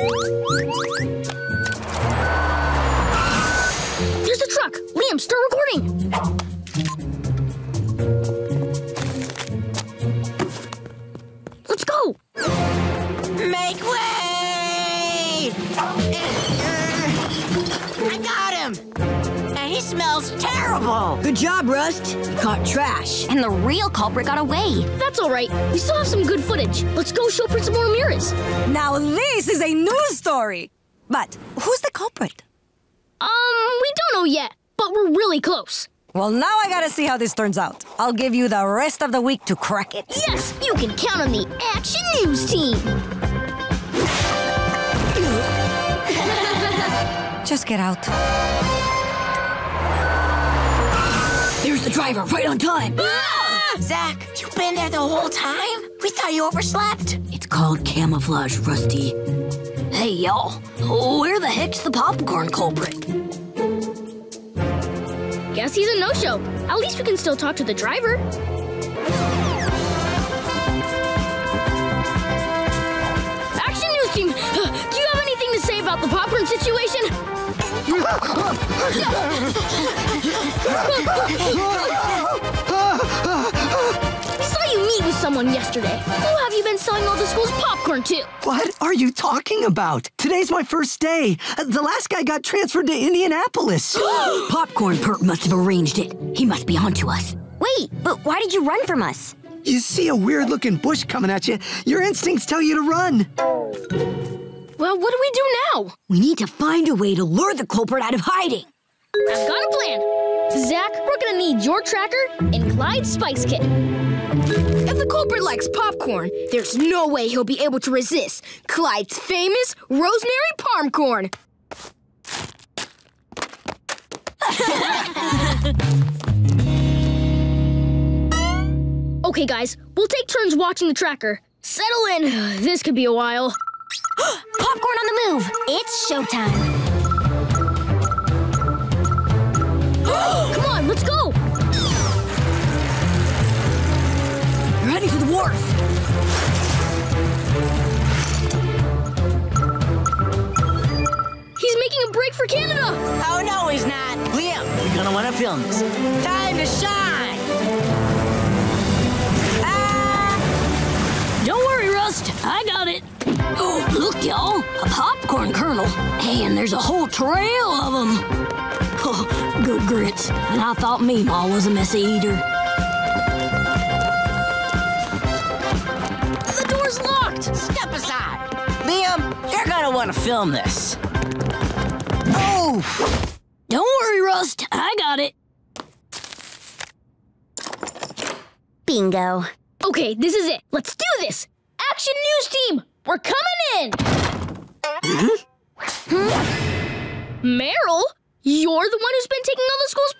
Here's the truck. Liam, start recording. Let's go! Make way! I got him! And he smells terrible! Good job, Rust. Caught trash. And the real culprit got away. That's all right. We still have some good footage. Let's go show Principal Ramirez. Now this is a news story. But who's the culprit? We don't know yet, but we're really close. Well, now I gotta see how this turns out. I'll give you the rest of the week to crack it. Yes, you can count on the Action News Team. Just get out. There's the driver, right on time. Ah! Zach, you've been there the whole time? We thought you overslept. It's called camouflage, Rusty. Hey, y'all, where the heck's the popcorn culprit? Guess he's a no-show. At least we can still talk to the driver. Action News Team, do you have anything to say about the popcorn situation? I saw you meet with someone yesterday. Who have you been selling all the school's popcorn to? What are you talking about? Today's my first day. The last guy got transferred to Indianapolis. Popcorn Perp must have arranged it. He must be onto us. Wait, but why did you run from us? You see a weird-looking bush coming at you. Your instincts tell you to run. Well, what do we do now? We need to find a way to lure the culprit out of hiding. I've got a plan. Zach, we're gonna need your tracker and Clyde's spice kit. If the culprit likes popcorn, there's no way he'll be able to resist Clyde's famous rosemary parmcorn. Okay, guys, we'll take turns watching the tracker. Settle in. This could be a while. Popcorn on the move. It's showtime. Come on, let's go. We're heading for the wharf! He's making a break for Canada! Oh, no, he's not. Liam, you're gonna want to film this. Time to shine! Don't worry, Rust. I got it. Oh, look, y'all. A popcorn kernel. Hey, and there's a whole trail of them. Oh, good grits. And I thought Meemaw was a messy eater. Step aside. Liam, you're gonna want to film this. Oh! Don't worry, Rust. I got it. Bingo. Okay, this is it. Let's do this. Action News Team, we're coming in. Meryl, you're the one who's been taking all the school's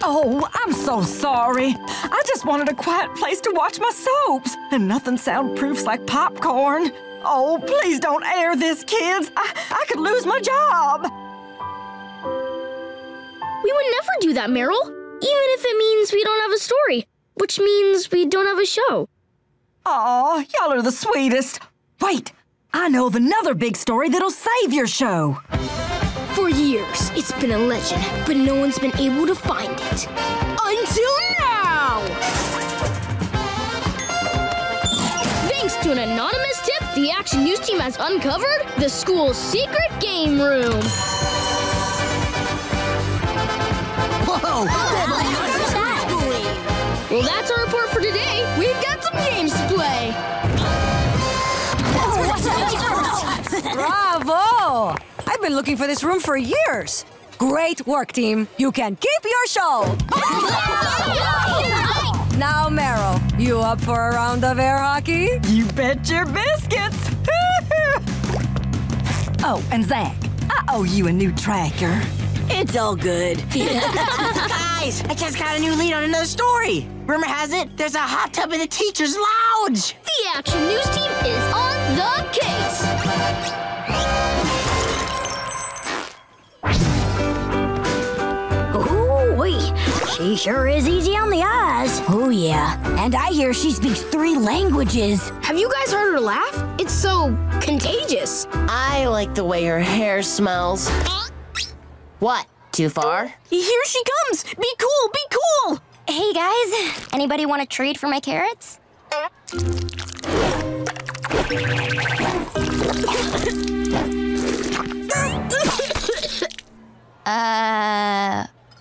popcorn? Oh, I'm so sorry. I just wanted a quiet place to watch my soaps. And nothing soundproofs like popcorn. Oh, please don't air this, kids. I could lose my job. We would never do that, Meryl. Even if it means we don't have a story, which means we don't have a show. Aw, y'all are the sweetest. Wait, I know of another big story that'll save your show. For years, it's been a legend, but no one's been able to find it. Until now! Thanks to an anonymous tip, the Action News Team has uncovered the school's secret game room. Whoa! What's that? Well, that's our report for today. We've got some games to play. Bravo! I've been looking for this room for years. Great work, team. You can keep your show. Now, Meryl, you up for a round of air hockey? You bet your biscuits. Oh, and Zach, I owe you a new tracker. It's all good. Guys, I just got a new lead on another story. Rumor has it, there's a hot tub in the teacher's lounge. The Action News Team is on the case. She sure is easy on the eyes. Oh, yeah. And I hear she speaks 3 languages. Have you guys heard her laugh? It's so contagious. I like the way her hair smells. What? Too far? Here she comes! Be cool! Be cool! Hey, guys. Anybody want a trade for my carrots?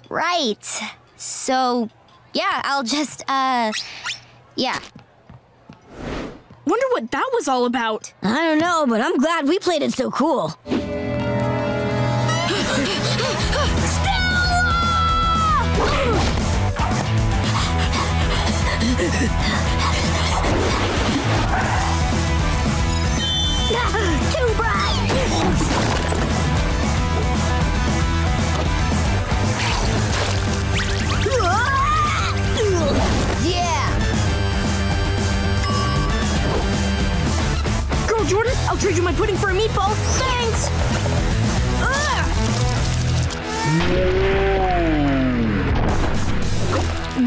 Right. So, yeah, I'll just, yeah. Wonder what that was all about. I don't know, but I'm glad we played it so cool. Too bright! Yeah! Girl Jordan, I'll trade you my pudding for a meatball. Thanks!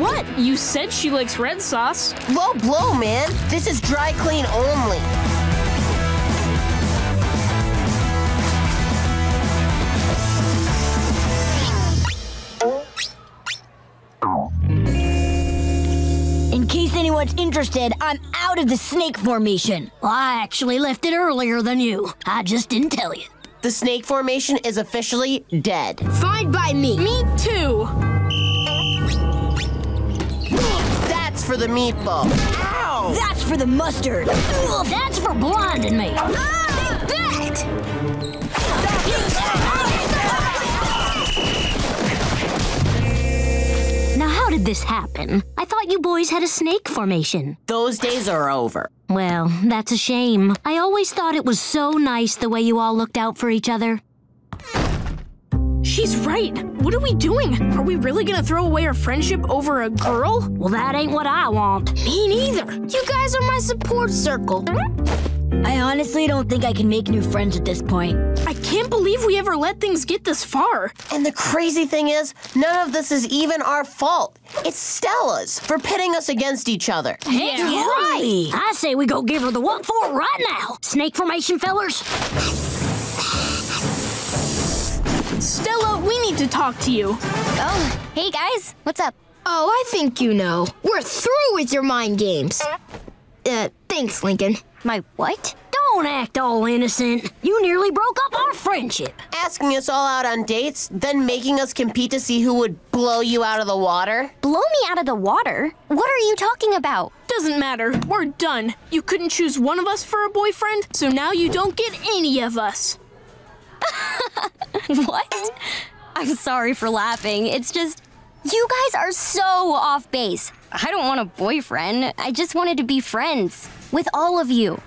What? You said she likes red sauce. Low blow, man. This is dry clean only. In case anyone's interested, I'm out of the snake formation. Well, I actually left it earlier than you. I just didn't tell you. The snake formation is officially dead. Fine by me. Me too. That's for the meatball. Ow! That's for the mustard. That's for blinding me. Ah! Take that! Now, how did this happen? I thought you boys had a snake formation. Those days are over. Well, that's a shame. I always thought it was so nice the way you all looked out for each other. She's right. What are we doing? Are we really gonna throw away our friendship over a girl? Well, that ain't what I want. Me neither. You guys are my support circle. I honestly don't think I can make new friends at this point. I can't believe we ever let things get this far. And the crazy thing is, none of this is even our fault. It's Stella's for pitting us against each other. Hey, yeah. Right. I say we go give her the one for it right now. Snake formation, fellers. Stella, we need to talk to you. Oh, hey guys, what's up? Oh, I think you know. We're through with your mind games. Thanks, Lincoln. My what? Don't act all innocent. You nearly broke up our friendship. Asking us all out on dates, then making us compete to see who would blow you out of the water. Blow me out of the water? What are you talking about? Doesn't matter. We're done. You couldn't choose one of us for a boyfriend, so now you don't get any of us. What? I'm sorry for laughing. It's just, you guys are so off base. I don't want a boyfriend. I just wanted to be friends with all of you.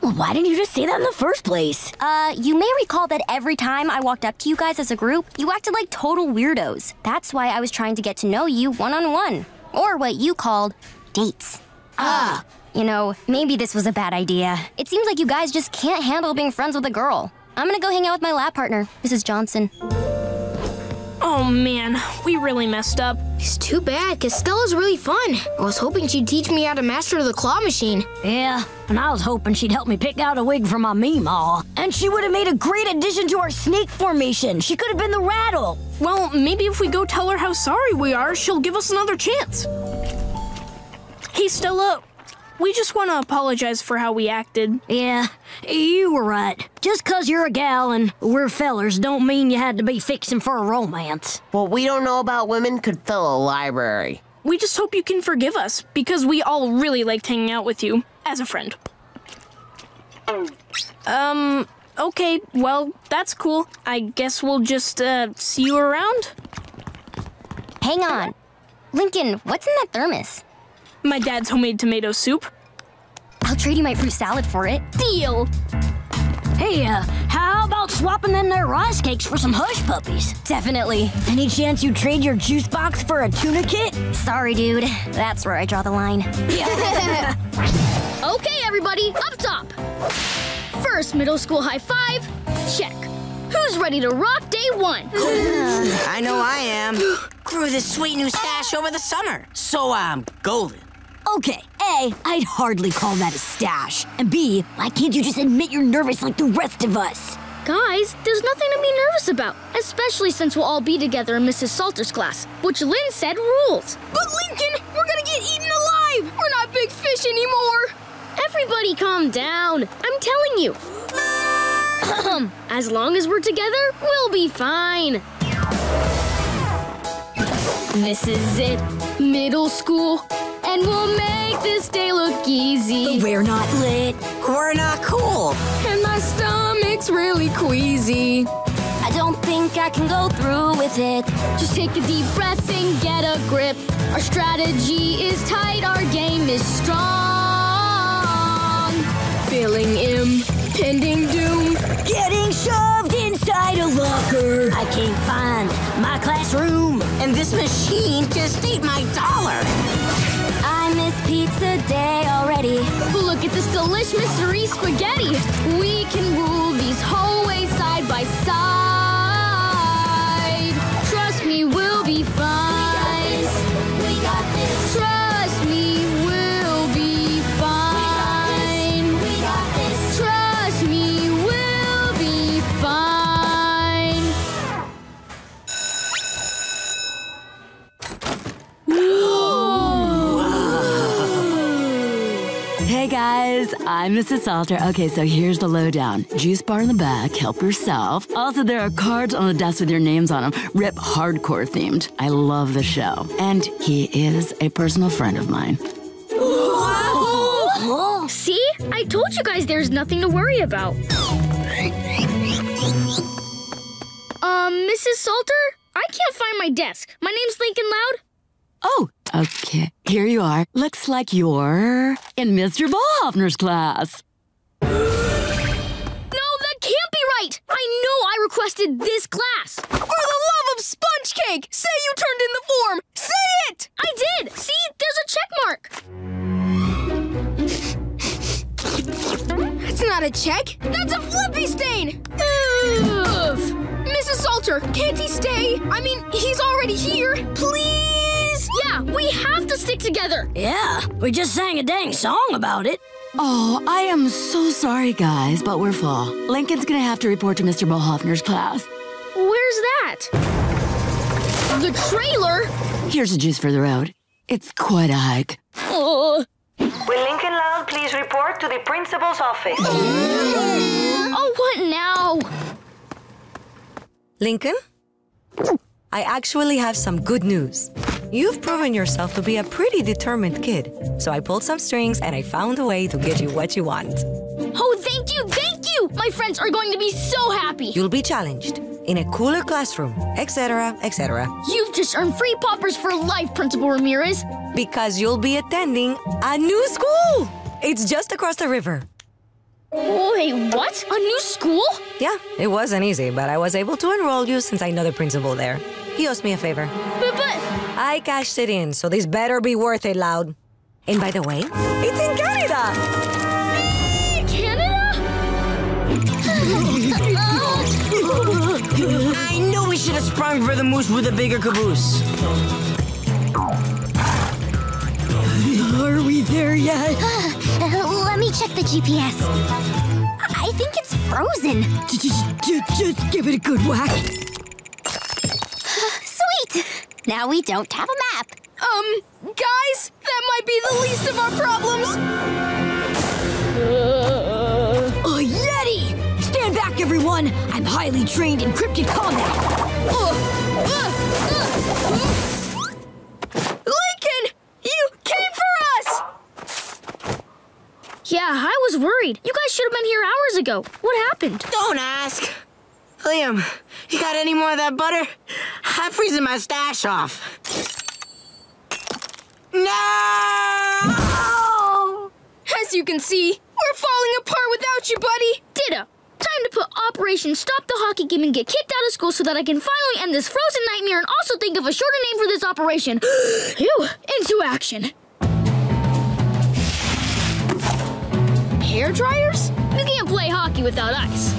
Well, why didn't you just say that in the first place? You may recall that every time I walked up to you guys as a group, you acted like total weirdos. That's why I was trying to get to know you one-on-one, or what you called dates. Ah. You know, maybe this was a bad idea. It seems like you guys just can't handle being friends with a girl. I'm gonna go hang out with my lab partner, Mrs. Johnson. Oh, man, we really messed up. It's too bad, because Stella's really fun. I was hoping she'd teach me how to master the claw machine. Yeah, and I was hoping she'd help me pick out a wig for my Meemaw. And she would have made a great addition to our snake formation. She could have been the rattle. Well, maybe if we go tell her how sorry we are, she'll give us another chance. Hey, Stella, we just want to apologize for how we acted. Yeah, you were right. Just 'cause you're a gal and we're fellers don't mean you had to be fixing for a romance. What we don't know about women could fill a library. We just hope you can forgive us, because we all really liked hanging out with you as a friend. Okay, well, that's cool. I guess we'll just, see you around? Hang on. Lincoln, what's in that thermos? My dad's homemade tomato soup. I'll trade you my fruit salad for it. Deal! Hey, how about swapping them their rice cakes for some hush puppies? Definitely. Any chance you trade your juice box for a tuna kit? Sorry, dude. That's where I draw the line. Yeah. Okay, everybody, up top. First middle school high five, check. Who's ready to rock day one? I know I am. Grew this sweet new stash over the summer, so I'm golden. Okay, A, I'd hardly call that a stash. And B, why can't you just admit you're nervous like the rest of us? Guys, there's nothing to be nervous about, especially since we'll all be together in Mrs. Salter's class, which Lynn said rules. But Lincoln, we're gonna get eaten alive! We're not big fish anymore! Everybody calm down, I'm telling you. As long as we're together, we'll be fine. This is it, middle school. And we'll make this day look easy. But we're not lit. We're not cool. And my stomach's really queasy. I don't think I can go through with it. Just take a deep breath and get a grip. Our strategy is tight, our game is strong. Feeling impending doom. Getting shoved inside a locker. I can't find my classroom. And this machine just ate my dollar. I miss pizza day already. Look at this delish mystery spaghetti. We can rule these hallways side by side. Trust me, we'll be fine. We got this. Trust me, we'll be fine. We got this. Trust me, we'll be fine. Hey guys, I'm Mrs. Salter. Okay, so here's the lowdown. Juice bar in the back, help yourself. Also, there are cards on the desk with your names on them. Rip Hardcore themed. I love the show. And he is a personal friend of mine. Wow! See? I told you guys there's nothing to worry about. Mrs. Salter? I can't find my desk. My name's Lincoln Loud. Oh, okay. Here you are. Looks like you're in Mr. Bullhoffner's class. No, that can't be right! I know I requested this class! For the love of sponge cake! Say you turned in the form! Say it! I did! See? There's a check mark! That's not a check! That's a flippy stain! Ugh. Mrs. Salter, can't he stay? I mean, he's already here! Please! Yeah, we have to stick together. Yeah, we just sang a dang song about it. Oh, I am so sorry, guys, but we're full. Lincoln's gonna have to report to Mr. Bullhoffner's class. Where's that? The trailer? Here's the juice for the road. It's quite a hike. Will Lincoln Loud please report to the principal's office? Oh, what now? Lincoln? I actually have some good news. You've proven yourself to be a pretty determined kid, so I pulled some strings and I found a way to get you what you want. Oh, thank you, thank you! My friends are going to be so happy! You'll be challenged in a cooler classroom, etc., etc. You've just earned free poppers for life, Principal Ramirez! Because you'll be attending a new school! It's just across the river. Wait, what? A new school? Yeah, it wasn't easy, but I was able to enroll you since I know the principal there. He owes me a favor. But... I cashed it in, so this better be worth it, Loud. And by the way, it's in Canada! Canada? I know we should have sprung for the moose with a bigger caboose. Are we there yet? Let me check the GPS. I think it's frozen. Just give it a good whack. Sweet! Now we don't have a map. Guys, that might be the least of our problems. A Yeti! Stand back, everyone. I'm highly trained in cryptic combat. Lincoln, you came for us! Yeah, I was worried. You guys should have been here hours ago. What happened? Don't ask. Liam, you got any more of that butter? I'm freezing my stash off. No! As you can see, we're falling apart without you, buddy. Ditto. Time to put Operation Stop the Hockey Game and get kicked out of school so that I can finally end this frozen nightmare and also think of a shorter name for this operation. Phew! Into action. Hair dryers? You can't play hockey without ice.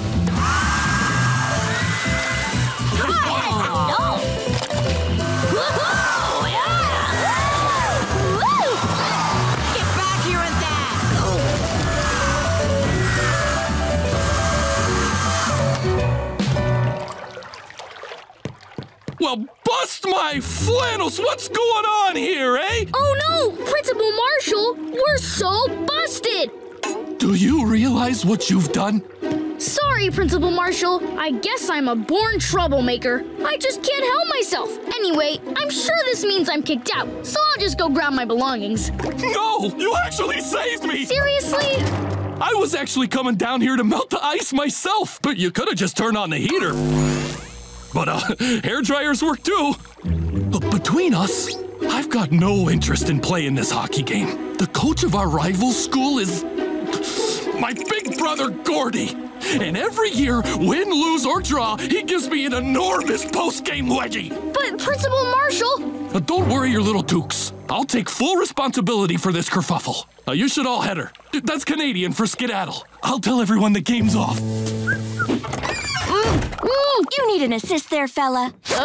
Well, bust my flannels! What's going on here, eh? Oh no, Principal Marshall! We're so busted! Do you realize what you've done? Sorry, Principal Marshall. I guess I'm a born troublemaker. I just can't help myself. Anyway, I'm sure this means I'm kicked out, so I'll just go grab my belongings. No! You actually saved me! Seriously? I was actually coming down here to melt the ice myself, but you could have just turned on the heater. But hair dryers work too. Between us, I've got no interest in playing this hockey game. The coach of our rival school is my big brother Gordy. And every year, win, lose, or draw, he gives me an enormous post-game leggy. But Principal Marshall... Now, don't worry your little dukes. I'll take full responsibility for this kerfuffle. You should all header. That's Canadian for skedaddle. I'll tell everyone the game's off. You need an assist there, fella. What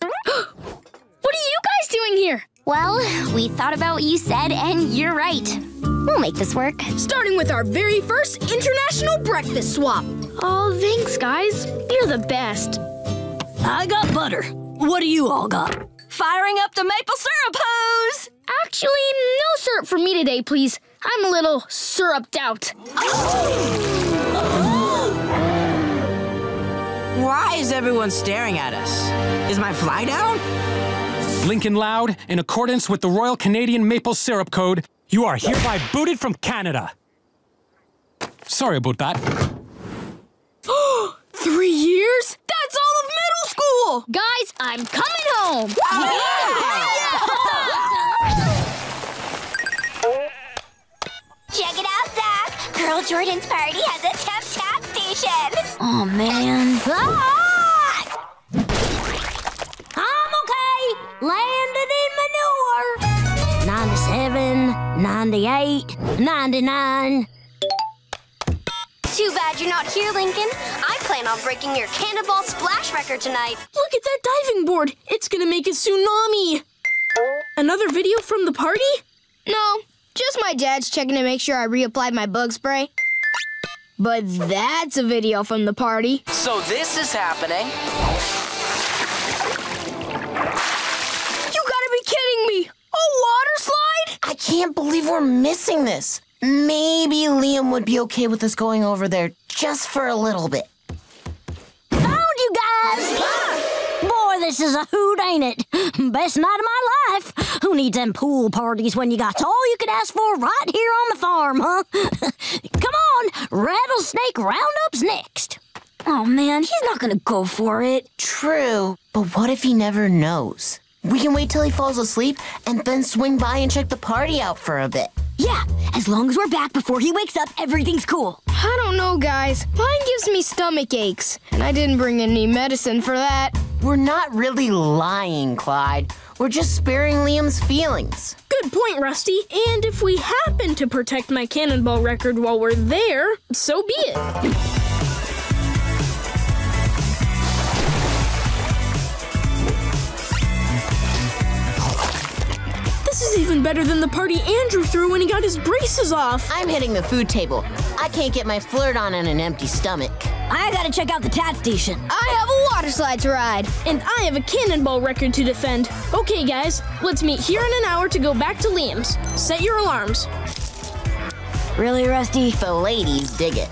are you guys doing here? Well, we thought about what you said, and you're right. We'll make this work. Starting with our very first international breakfast swap. Oh, thanks, guys. You're the best. I got butter. What do you all got? Firing up the maple syrup hose! Actually, no syrup for me today, please. I'm a little syruped out. Why is everyone staring at us? Is my fly down? Lincoln Loud, in accordance with the Royal Canadian Maple Syrup Code, you are hereby booted from Canada. Sorry about that. 3 years? That's all of middle school! Guys, I'm coming home! Check it out, Zach! Girl Jordan's party has a tap-tap station! Oh, man. Ah! I'm okay! Landed in manure! 97, 98, 99. Too bad you're not here, Lincoln. I plan on breaking your cannonball splash record tonight. Look at that diving board! It's gonna make a tsunami! Another video from the party? No. Just my dad's checking to make sure I reapplied my bug spray. But that's a video from the party. So this is happening. You gotta be kidding me! A water slide? I can't believe we're missing this. Maybe Liam would be okay with us going over there just for a little bit. Found you guys! Boy, this is a hoot, ain't it? Best night of my life. Who needs them pool parties when you got all you could ask for right here on the farm, huh? Come on, Rattlesnake Roundup's next. Oh, man, he's not gonna go for it. True, but what if he never knows? We can wait till he falls asleep and then swing by and check the party out for a bit. Yeah, as long as we're back before he wakes up, everything's cool. I don't know, guys. Mine gives me stomach aches, and I didn't bring any medicine for that. We're not really lying, Clyde. We're just sparing Liam's feelings. Good point, Rusty. And if we happen to protect my cannonball record while we're there, so be it. This is even better than the party Andrew threw when he got his braces off. I'm hitting the food table. I can't get my flirt on an empty stomach. I gotta check out the tat station. I have a water slide to ride. And I have a cannonball record to defend. Okay, guys, let's meet here in an hour to go back to Liam's. Set your alarms. Really, Rusty? The ladies dig it.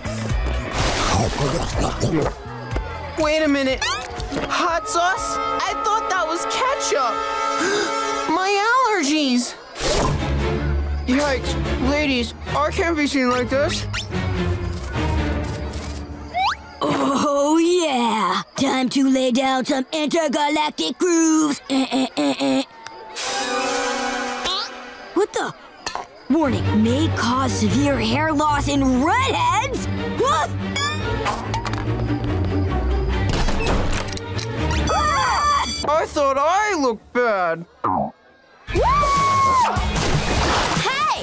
Wait a minute. Hot sauce? I thought that was ketchup. My allergies. Yikes, ladies, I can't be seen like this. Oh, yeah. Time to lay down some intergalactic grooves. What the? Warning, may cause severe hair loss in redheads? What? I thought I looked bad. Hey,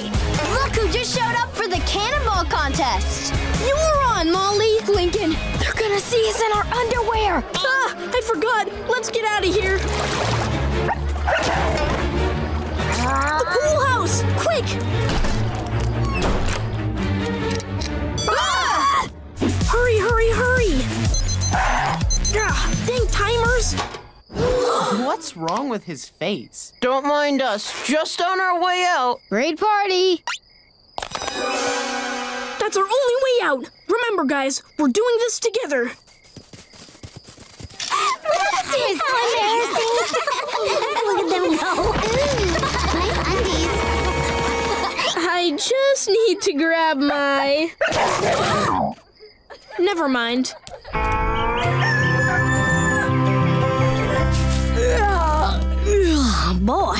look who just showed up for the cannonball contest. You were on, Molly. Lincoln, they're gonna seize in our underwear! Ah! I forgot! Let's get out of here! The pool house! Quick! Ah! Hurry, hurry, hurry! Dang timers! What's wrong with his face? Don't mind us, just on our way out. Raid party! That's our only way out! Remember, guys, we're doing this together! This is so embarrassing! Look at them go! Nice undies! I just need to grab my... Never mind. Boy,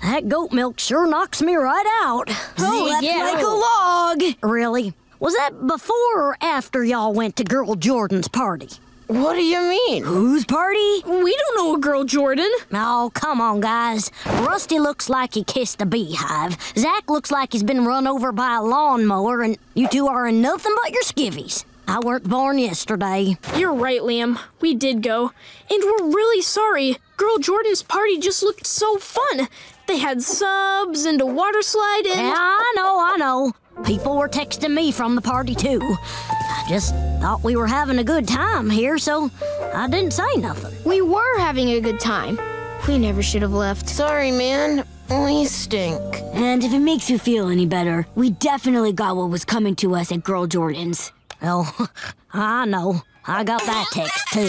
that goat milk sure knocks me right out. Oh, that's like a log. Really? Was that before or after y'all went to Girl Jordan's party? What do you mean? Whose party? We don't know a Girl Jordan. Oh, come on, guys. Rusty looks like he kissed a beehive. Zach looks like he's been run over by a lawnmower, and you two are in nothing but your skivvies. I worked barn yesterday. You're right, Liam. We did go. And we're really sorry. Girl Jordan's party just looked so fun. They had subs and a water slide and... Yeah, I know. People were texting me from the party, too. I just thought we were having a good time here, so I didn't say nothing. We were having a good time. We never should have left. Sorry, man. We stink. And if it makes you feel any better, we definitely got what was coming to us at Girl Jordan's. Oh, I know. I got that text, too.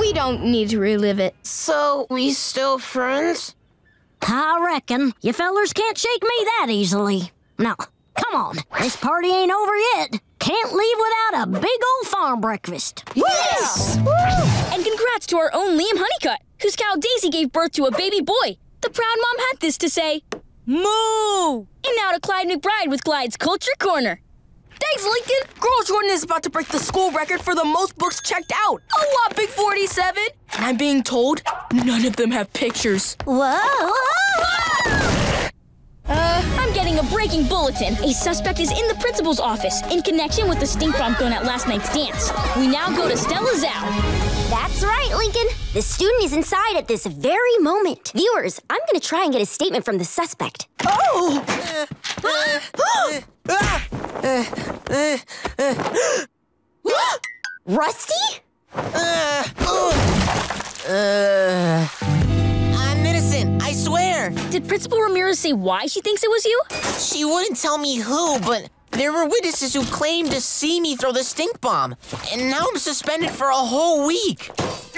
We don't need to relive it. So, we still friends? I reckon. You fellers can't shake me that easily. Now, come on. This party ain't over yet. Can't leave without a big old farm breakfast. Yes! Woo! And congrats to our own Liam Honeycutt, whose cow Daisy gave birth to a baby boy. The proud mom had this to say. Moo! And now to Clyde McBride with Clyde's Culture Corner. Thanks, Lincoln! Girl Jordan is about to break the school record for the most books checked out. A whopping 47! And I'm being told none of them have pictures. Whoa! I'm getting a breaking bulletin. A suspect is in the principal's office in connection with the stink bomb thrown at last night's dance. We now go to Stella Zhao. That's right, Lincoln. The student is inside at this very moment. Viewers, I'm going to try and get a statement from the suspect. Oh! Rusty? I'm innocent, I swear. Did Principal Ramirez say why she thinks it was you? She wouldn't tell me who, but... There were witnesses who claimed to see me throw the stink bomb, and now I'm suspended for a whole week. Oh,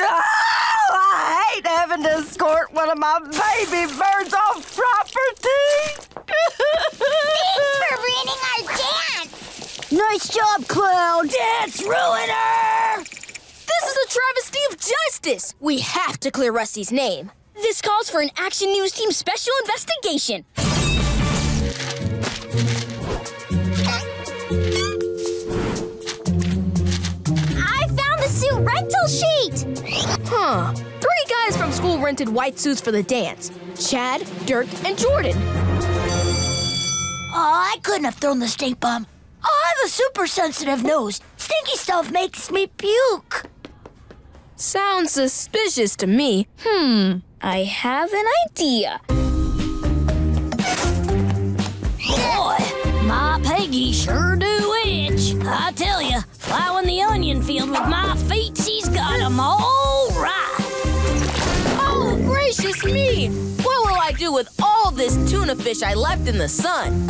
I hate having to escort one of my baby birds off property. Thanks for ruining our dance. Nice job, Cloud. Dance ruiner. This is a travesty of justice. We have to clear Rusty's name. This calls for an Action News Team special investigation. Rental sheet! Huh. 3 guys from school rented white suits for the dance. Chad, Dirk, and Jordan. Oh, I couldn't have thrown the stink bomb. I have a super sensitive nose. Stinky stuff makes me puke. Sounds suspicious to me. I have an idea. Boy, my Peggy sure do itch. I tell you. Plowing the onion field with my feet, she's got them all right. Oh, gracious me! What will I do with all this tuna fish I left in the sun?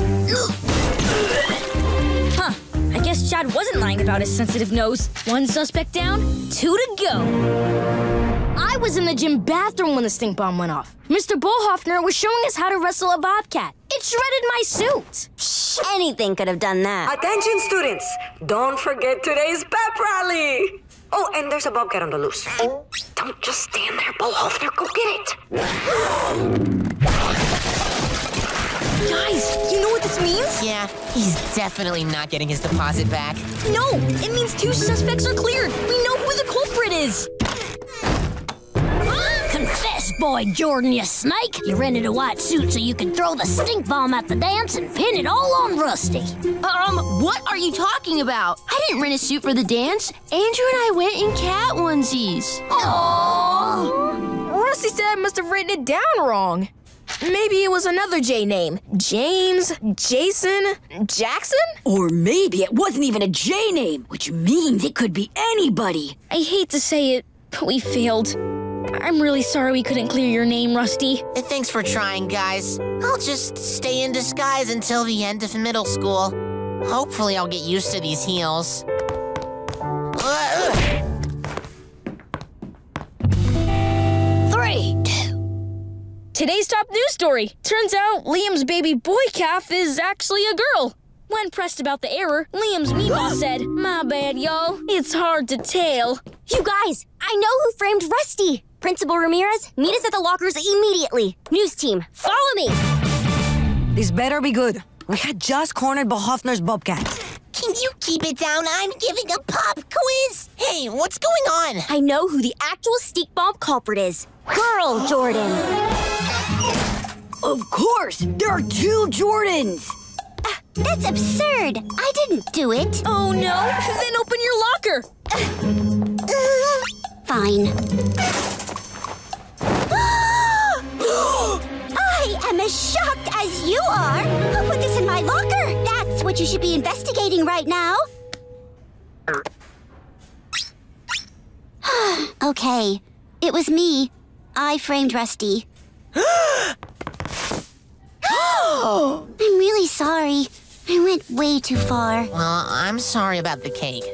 Huh, I guess Chad wasn't lying about his sensitive nose. 1 suspect down, 2 to go. I was in the gym bathroom when the stink bomb went off. Mr. Bullhoffner was showing us how to wrestle a bobcat. It shredded my suit. Anything could have done that. Attention, students. Don't forget today's pep rally. Oh, and there's a bobcat on the loose. Don't just stand there, Bullhoffner. Go get it. Guys, you know what this means? Yeah, he's definitely not getting his deposit back. No, it means 2 suspects are cleared. We know who the culprit is. Confess. This boy, Jordan, you snake! You rented a white suit so you can throw the stink bomb at the dance and pin it all on Rusty. What are you talking about? I didn't rent a suit for the dance. Andrew and I went in cat onesies. Aww! Rusty said I must have written it down wrong. Maybe it was another J name. James, Jason, Jackson? Or maybe it wasn't even a J name, which means it could be anybody. I hate to say it, but we failed. I'm really sorry we couldn't clear your name, Rusty. Thanks for trying, guys. I'll just stay in disguise until the end of middle school. Hopefully I'll get used to these heels. Today's top news story. Turns out Liam's baby boy calf is actually a girl. When pressed about the error, Liam's Meemaw said, "My bad, y'all. It's hard to tell." You guys, I know who framed Rusty. Principal Ramirez, meet us at the lockers immediately. News team, follow me. This better be good. We had just cornered Bullhoffner's bobcat. Can you keep it down? I'm giving a pop quiz. Hey, what's going on? I know who the actual stink bomb culprit is. Girl Jordan. Of course! There are two Jordans! That's absurd! I didn't do it! Oh, no! Then open your locker! Fine. I am as shocked as you are! Who put this in my locker? That's what you should be investigating right now! Okay, it was me. I framed Rusty. I'm really sorry. I went way too far. Well, I'm sorry about the cake.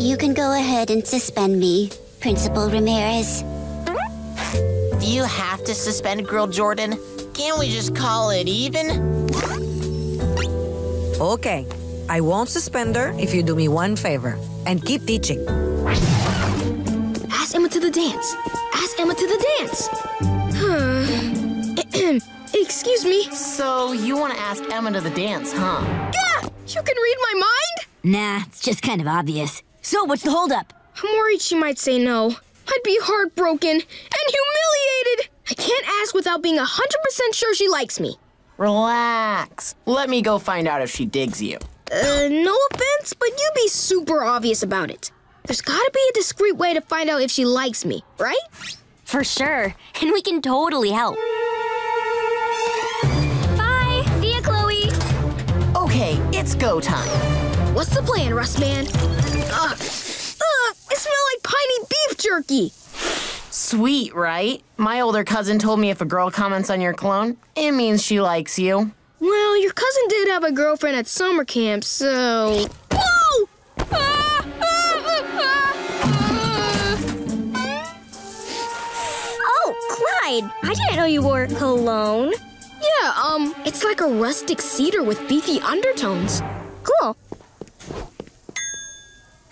You can go ahead and suspend me, Principal Ramirez. Do you have to suspend Girl Jordan? Can't we just call it even? Okay. I won't suspend her if you do me one favor. And keep teaching. Ask Emma to the dance. Ask Emma to the dance. Excuse me. So you want to ask Emma to the dance, huh? Gah! You can read my mind? Nah, it's just kind of obvious. So what's the holdup? I'm worried she might say no. I'd be heartbroken and humiliated. I can't ask without being 100% sure she likes me. Relax. Let me go find out if she digs you. No offense, but you be super obvious about it. There's gotta be a discreet way to find out if she likes me, right? For sure, and we can totally help. Bye, see ya, Chloe. Okay, it's go time. What's the plan, Rustman? It smells like piney beef jerky. Sweet, right? My older cousin told me if a girl comments on your clone, it means she likes you. Well, your cousin did have a girlfriend at summer camp, so... Whoa! I didn't know you wore cologne. Yeah, it's like a rustic cedar with beefy undertones. Cool.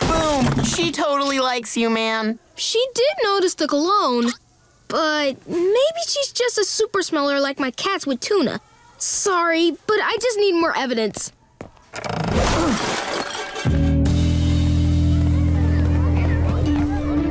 Boom! She totally likes you, man. She did notice the cologne, but maybe she's just a super smeller like my cats with tuna. Sorry, but I just need more evidence.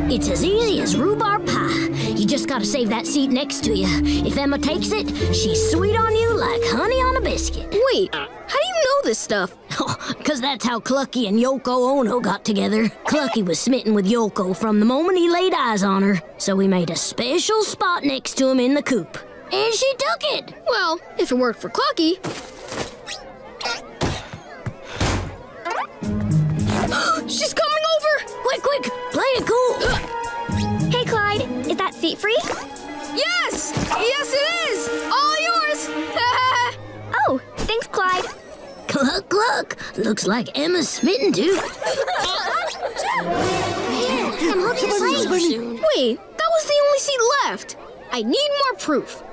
It's as easy as rhubarb pie. You just gotta save that seat next to you. If Emma takes it, she's sweet on you like honey on a biscuit. Wait, how do you know this stuff? Oh, 'cause that's how Clucky and Yoko Ono got together. Clucky was smitten with Yoko from the moment he laid eyes on her, so we made a special spot next to him in the coop. And she took it! Well, if it worked for Clucky... She's coming over! Quick, quick! Play it cool! Hey, Clyde, is that seat free? Yes! Yes, it is! All yours! Oh, thanks, Clyde. Cluck, cluck! Looks like Emma's smitten, too. Yeah, I'm hoping to play you soon. Wait, that was the only seat left. I need more proof.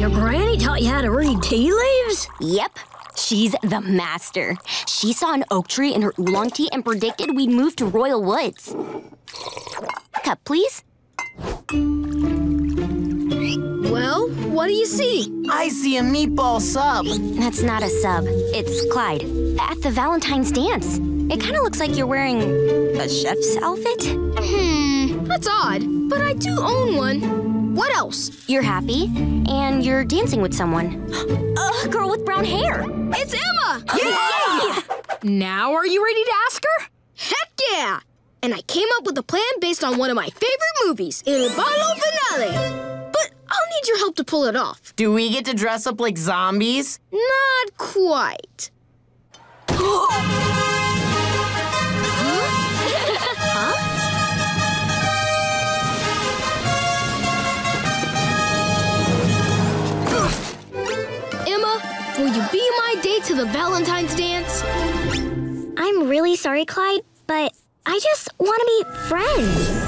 Your granny taught you how to read tea leaves? Yep. She's the master. She saw an oak tree in her oolong tea and predicted we'd move to Royal Woods. Cup, please. Well, what do you see? I see a meatball sub. That's not a sub. It's Clyde. At the Valentine's dance. It kind of looks like you're wearing a chef's outfit. That's odd, but I do own one. What else? You're happy, and you're dancing with someone. A girl with brown hair. It's Emma! Yeah! Now are you ready to ask her? Heck yeah! And I came up with a plan based on one of my favorite movies, Il Ballo Finale. But I'll need your help to pull it off. Do we get to dress up like zombies? Not quite. Will you be my date to the Valentine's dance? I'm really sorry, Clyde, but I just want to be friends.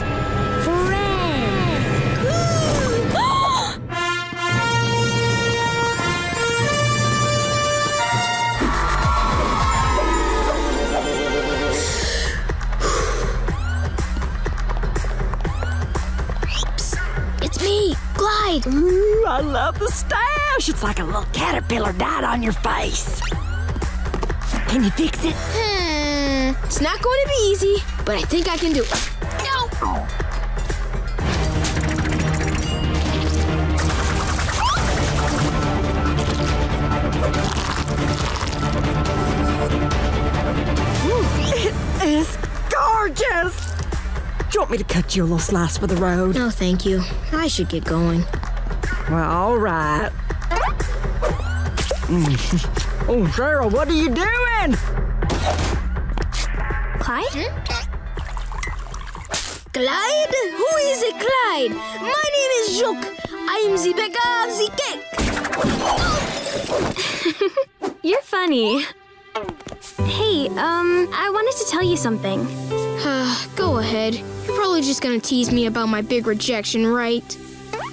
Oops. It's me, Clyde. Ooh, I love the style. It's like a little caterpillar died on your face. Can you fix it? It's not going to be easy, but I think I can do it. No! Ooh, it is gorgeous! Do you want me to cut you a little slice for the road? No, thank you. I should get going. Well, all right. Oh, Sarah, what are you doing? Clyde? Clyde? Who is a Clyde? My name is Jacques. I am the baker of the cake. You're funny. Hey, I wanted to tell you something. Go ahead. You're probably just gonna tease me about my big rejection, right?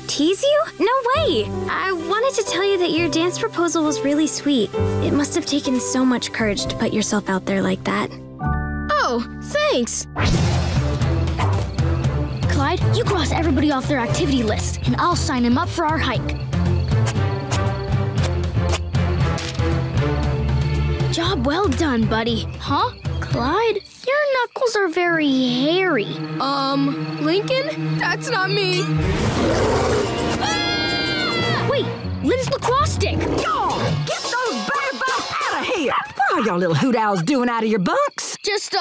Tease you? No way! I wanted to tell you that your dance proposal was really sweet. It must have taken so much courage to put yourself out there like that. Oh, thanks! Clyde, you cross everybody off their activity list, and I'll sign him up for our hike. Job well done, buddy. Huh? Clyde? Your knuckles are very hairy. Lincoln? That's not me. Ah! Wait, Lynn's lacrosse stick. Y'all, get those baby bugs out of here. What are y'all little hoot owls doing out of your bunks? Just,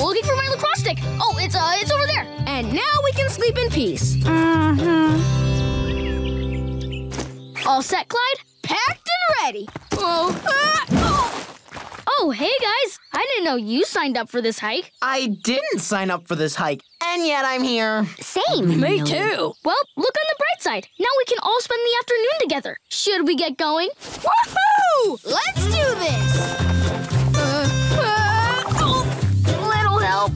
looking for my lacrosse stick. Oh, it's over there. And now we can sleep in peace. Mm-hmm. All set, Clyde? Packed and ready. Oh, Oh, hey guys, I didn't know you signed up for this hike. I didn't sign up for this hike, and yet I'm here. Same. Me too. Well, look on the bright side. Now we can all spend the afternoon together. Should we get going? Woohoo! Let's do this! Little help.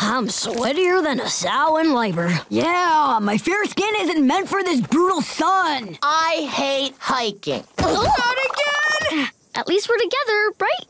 I'm sweatier than a sow in labor. Yeah, my fair skin isn't meant for this brutal sun. I hate hiking. Not again! At least we're together, right?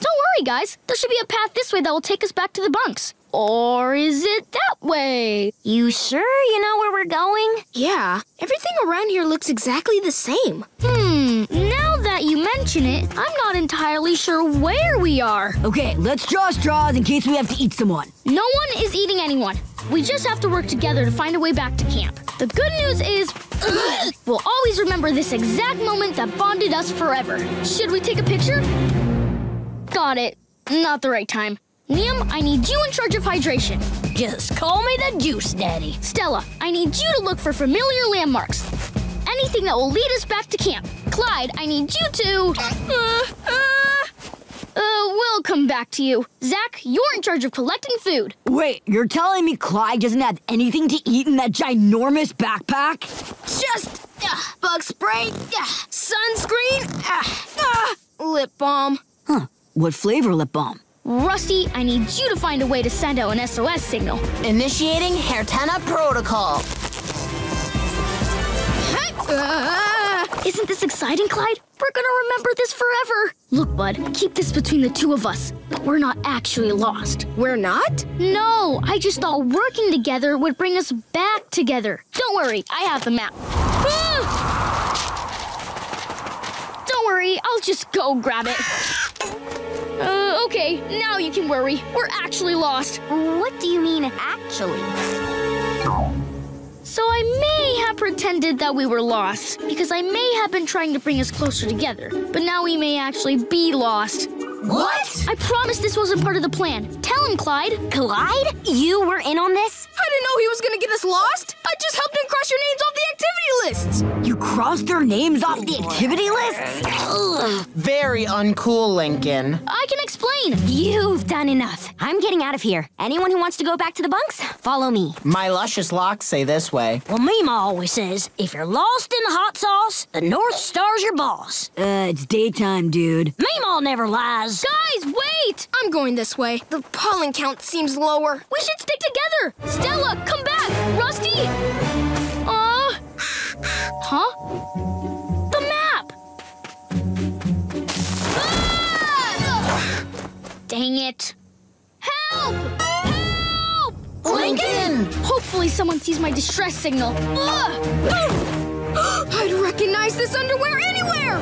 Don't worry, guys. There should be a path this way that will take us back to the bunks. Or is it that way? You sure you know where we're going? Yeah, everything around here looks exactly the same. Now that you mention it, I'm not entirely sure where we are. Okay, let's draw straws in case we have to eat someone. No one is eating anyone. We just have to work together to find a way back to camp. The good news is we'll always remember this exact moment that bonded us forever. Should we take a picture? Got it. Not the right time. Liam, I need you in charge of hydration. Just call me the Juice Daddy. Stella, I need you to look for familiar landmarks. Anything that will lead us back to camp. Clyde, I need you to... we'll come back to you. Zach, you're in charge of collecting food. Wait, you're telling me Clyde doesn't have anything to eat in that ginormous backpack? Just bug spray, sunscreen, lip balm. Huh, what flavor lip balm? Rusty, I need you to find a way to send out an SOS signal. Initiating Hertana Protocol. Isn't this exciting, Clyde? We're gonna remember this forever. Look, bud, keep this between the two of us. But we're not actually lost. We're not? No, I just thought working together would bring us back together. Don't worry, I have the map. Don't worry, I'll just go grab it. Okay, now you can worry. We're actually lost. What do you mean, actually? So I may have pretended that we were lost, because I may have been trying to bring us closer together, but now we may actually be lost. What? I promise this wasn't part of the plan. Tell him, Clyde. Clyde? You were in on this? I didn't know he was gonna get us lost. I just helped him cross your names off the activity lists. You crossed their names off the activity lists? Ugh. Very uncool, Lincoln. I can explain. You've done enough. I'm getting out of here. Anyone who wants to go back to the bunks, follow me. My luscious locks say this way. Well, Meemaw always says, if you're lost in the hot sauce, the North Star's your boss. It's daytime, dude. Meemaw never lies. Guys, wait! I'm going this way. The pollen count seems lower. We should stick together! Stella, come back! Rusty! Huh? The map! Ah! Dang it. Help! Help! Lincoln! Hopefully someone sees my distress signal. I'd recognize this underwear anywhere!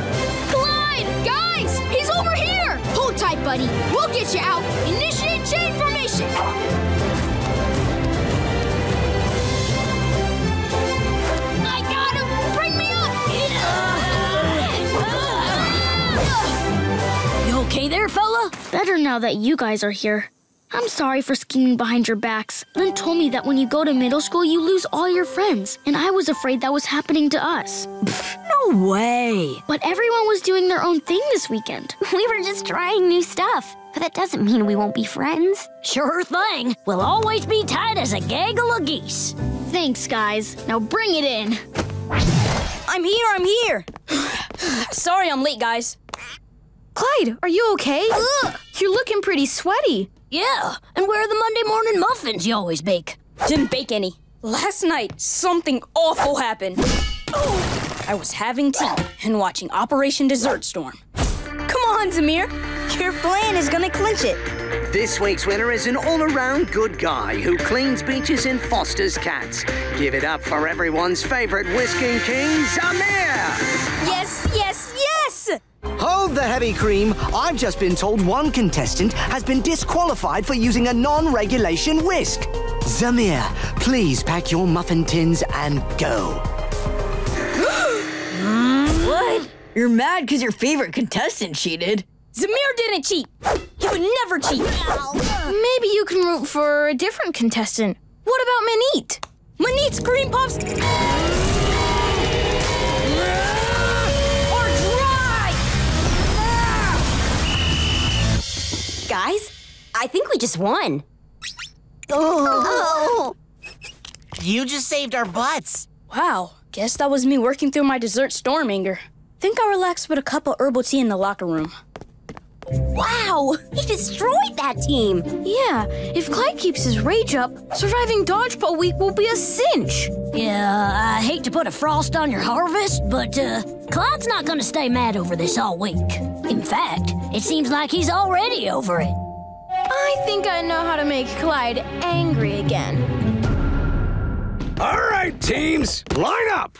Clyde! Guys! He's over here! Hold tight, buddy. We'll get you out. Initiate chain formation. I got him. Bring me up. You okay there, fella? Better now that you guys are here. I'm sorry for scheming behind your backs. Lynn told me that when you go to middle school, you lose all your friends, and I was afraid that was happening to us. No way! But everyone was doing their own thing this weekend. We were just trying new stuff. But that doesn't mean we won't be friends. Sure thing. We'll always be tied as a gaggle of geese. Thanks, guys. Now bring it in. I'm here. Sorry I'm late, guys. Clyde, are you okay? Ugh. You're looking pretty sweaty. Yeah, and where are the Monday morning muffins you always bake? Didn't bake any. Last night, something awful happened. Oh. I was having tea and watching Operation Desert Storm. Come on, Zamir. Your plan is gonna clinch it. This week's winner is an all-around good guy who cleans beaches and fosters cats. Give it up for everyone's favorite whisking king, Zamir! Yes, yes, yes! Hold the heavy cream. I've just been told one contestant has been disqualified for using a non-regulation whisk. Zamir, please pack your muffin tins and go. What? You're mad because your favorite contestant cheated. Zamir didn't cheat. He would never cheat. Maybe you can root for a different contestant. What about Manit? Manit's cream puffs... Guys, I think we just won. Oh. You just saved our butts. Wow, guess that was me working through my dessert storm anger. Think I'll relax with a cup of herbal tea in the locker room. Wow, he destroyed that team. Yeah, if Clyde keeps his rage up, surviving dodgeball week will be a cinch. Yeah, I hate to put a frost on your harvest, but Clyde's not gonna stay mad over this all week. In fact, it seems like he's already over it. I think I know how to make Clyde angry again. All right, teams, line up.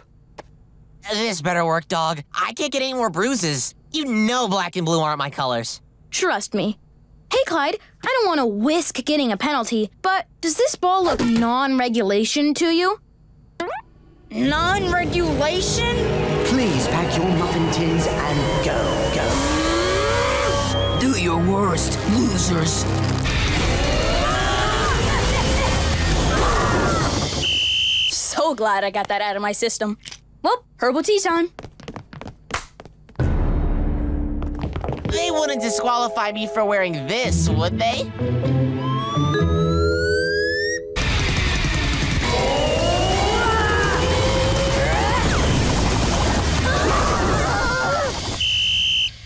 This better work, dog. I can't get any more bruises. You know black and blue aren't my colors. Trust me. Hey, Clyde, I don't want to risk getting a penalty, but does this ball look non-regulation to you? Non-regulation? Please pack your muffin tins and go. Do your worst, losers. So glad I got that out of my system. Well, herbal tea time. They wouldn't disqualify me for wearing this, would they?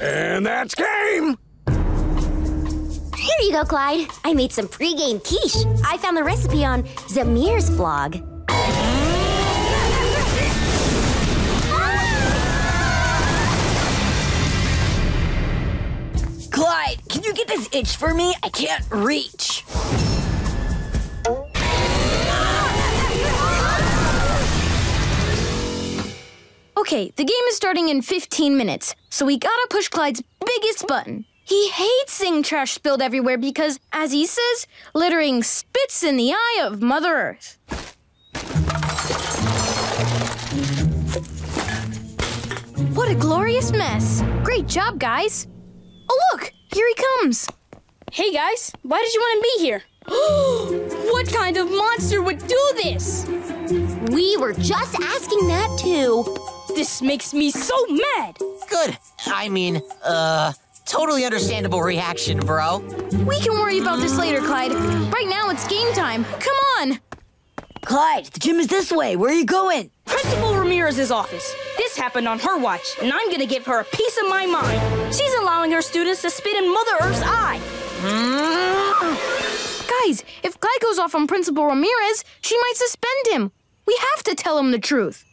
And that's game! Here you go, Clyde. I made some pre-game quiche. I found the recipe on Zamir's blog. Clyde, can you get this itch for me? I can't reach. Okay, the game is starting in 15 minutes, so we gotta push Clyde's biggest button. He hates seeing trash spilled everywhere because, as he says, littering spits in the eye of Mother Earth. What a glorious mess. Great job, guys. Oh, look! Here he comes. Hey, guys. Why did you want to be here? What kind of monster would do this? We were just asking that, too. This makes me so mad. Good. I mean, totally understandable reaction, bro. We can worry about this later, Clyde. Right now, it's game time. Come on. Clyde, the gym is this way. Where are you going? Principal Ramirez's office. This happened on her watch, and I'm gonna give her a piece of my mind. She's allowing her students to spit in Mother Earth's eye. Guys, if Clyde goes off on Principal Ramirez, she might suspend him. We have to tell him the truth.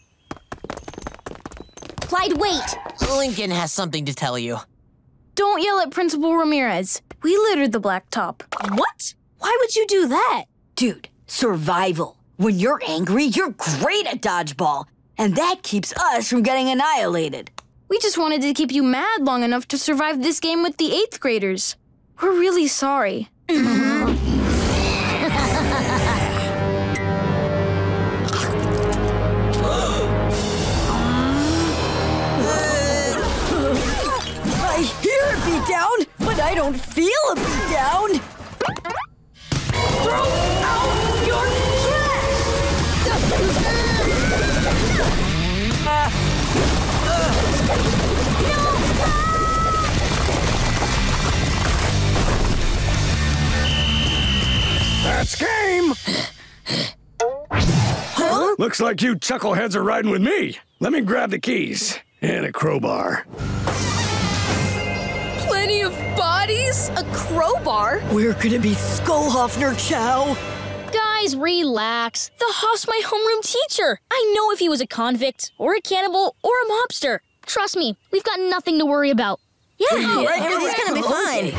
Clyde, wait. Lincoln has something to tell you. Don't yell at Principal Ramirez. We littered the blacktop. What? Why would you do that? Dude, survival. When you're angry, you're great at dodgeball. And that keeps us from getting annihilated. We just wanted to keep you mad long enough to survive this game with the 8th graders. We're really sorry. I hear a beat down, but I don't feel a beat down. Throw out your trash! That's game! Huh? Looks like you chuckleheads are riding with me. Let me grab the keys and a crowbar. Plenty of bodies? A crowbar? Where could it be, Skullhoffner Chow? Guys, relax. The Hoff's my homeroom teacher. I know if he was a convict, or a cannibal, or a mobster. Trust me, we've got nothing to worry about. Yeah, everything's gonna be fine.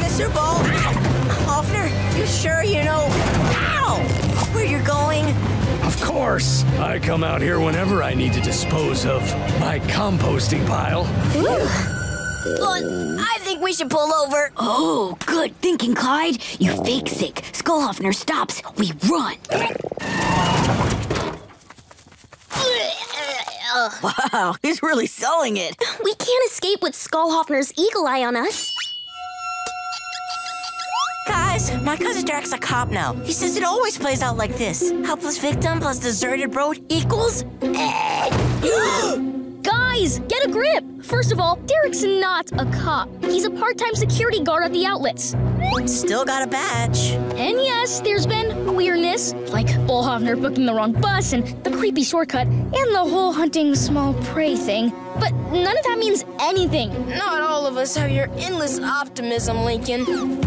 Mr. Bullhoffner, you sure you know where you're going? Of course. I come out here whenever I need to dispose of my composting pile. Ooh. I think we should pull over. Oh, good thinking, Clyde. You fake sick. Skullhoffner stops. We run. Wow, he's really selling it. We can't escape with Skullhoffner's eagle eye on us. Guys, my cousin Derek's a cop now. He says it always plays out like this. Helpless victim plus deserted road equals... Guys, get a grip! First of all, Derek's not a cop. He's a part-time security guard at the outlets. Still got a badge. And yes, there's been weirdness, like Bullhoffner booking the wrong bus and the creepy shortcut and the whole hunting small prey thing. But none of that means anything. Not all of us have your endless optimism, Lincoln.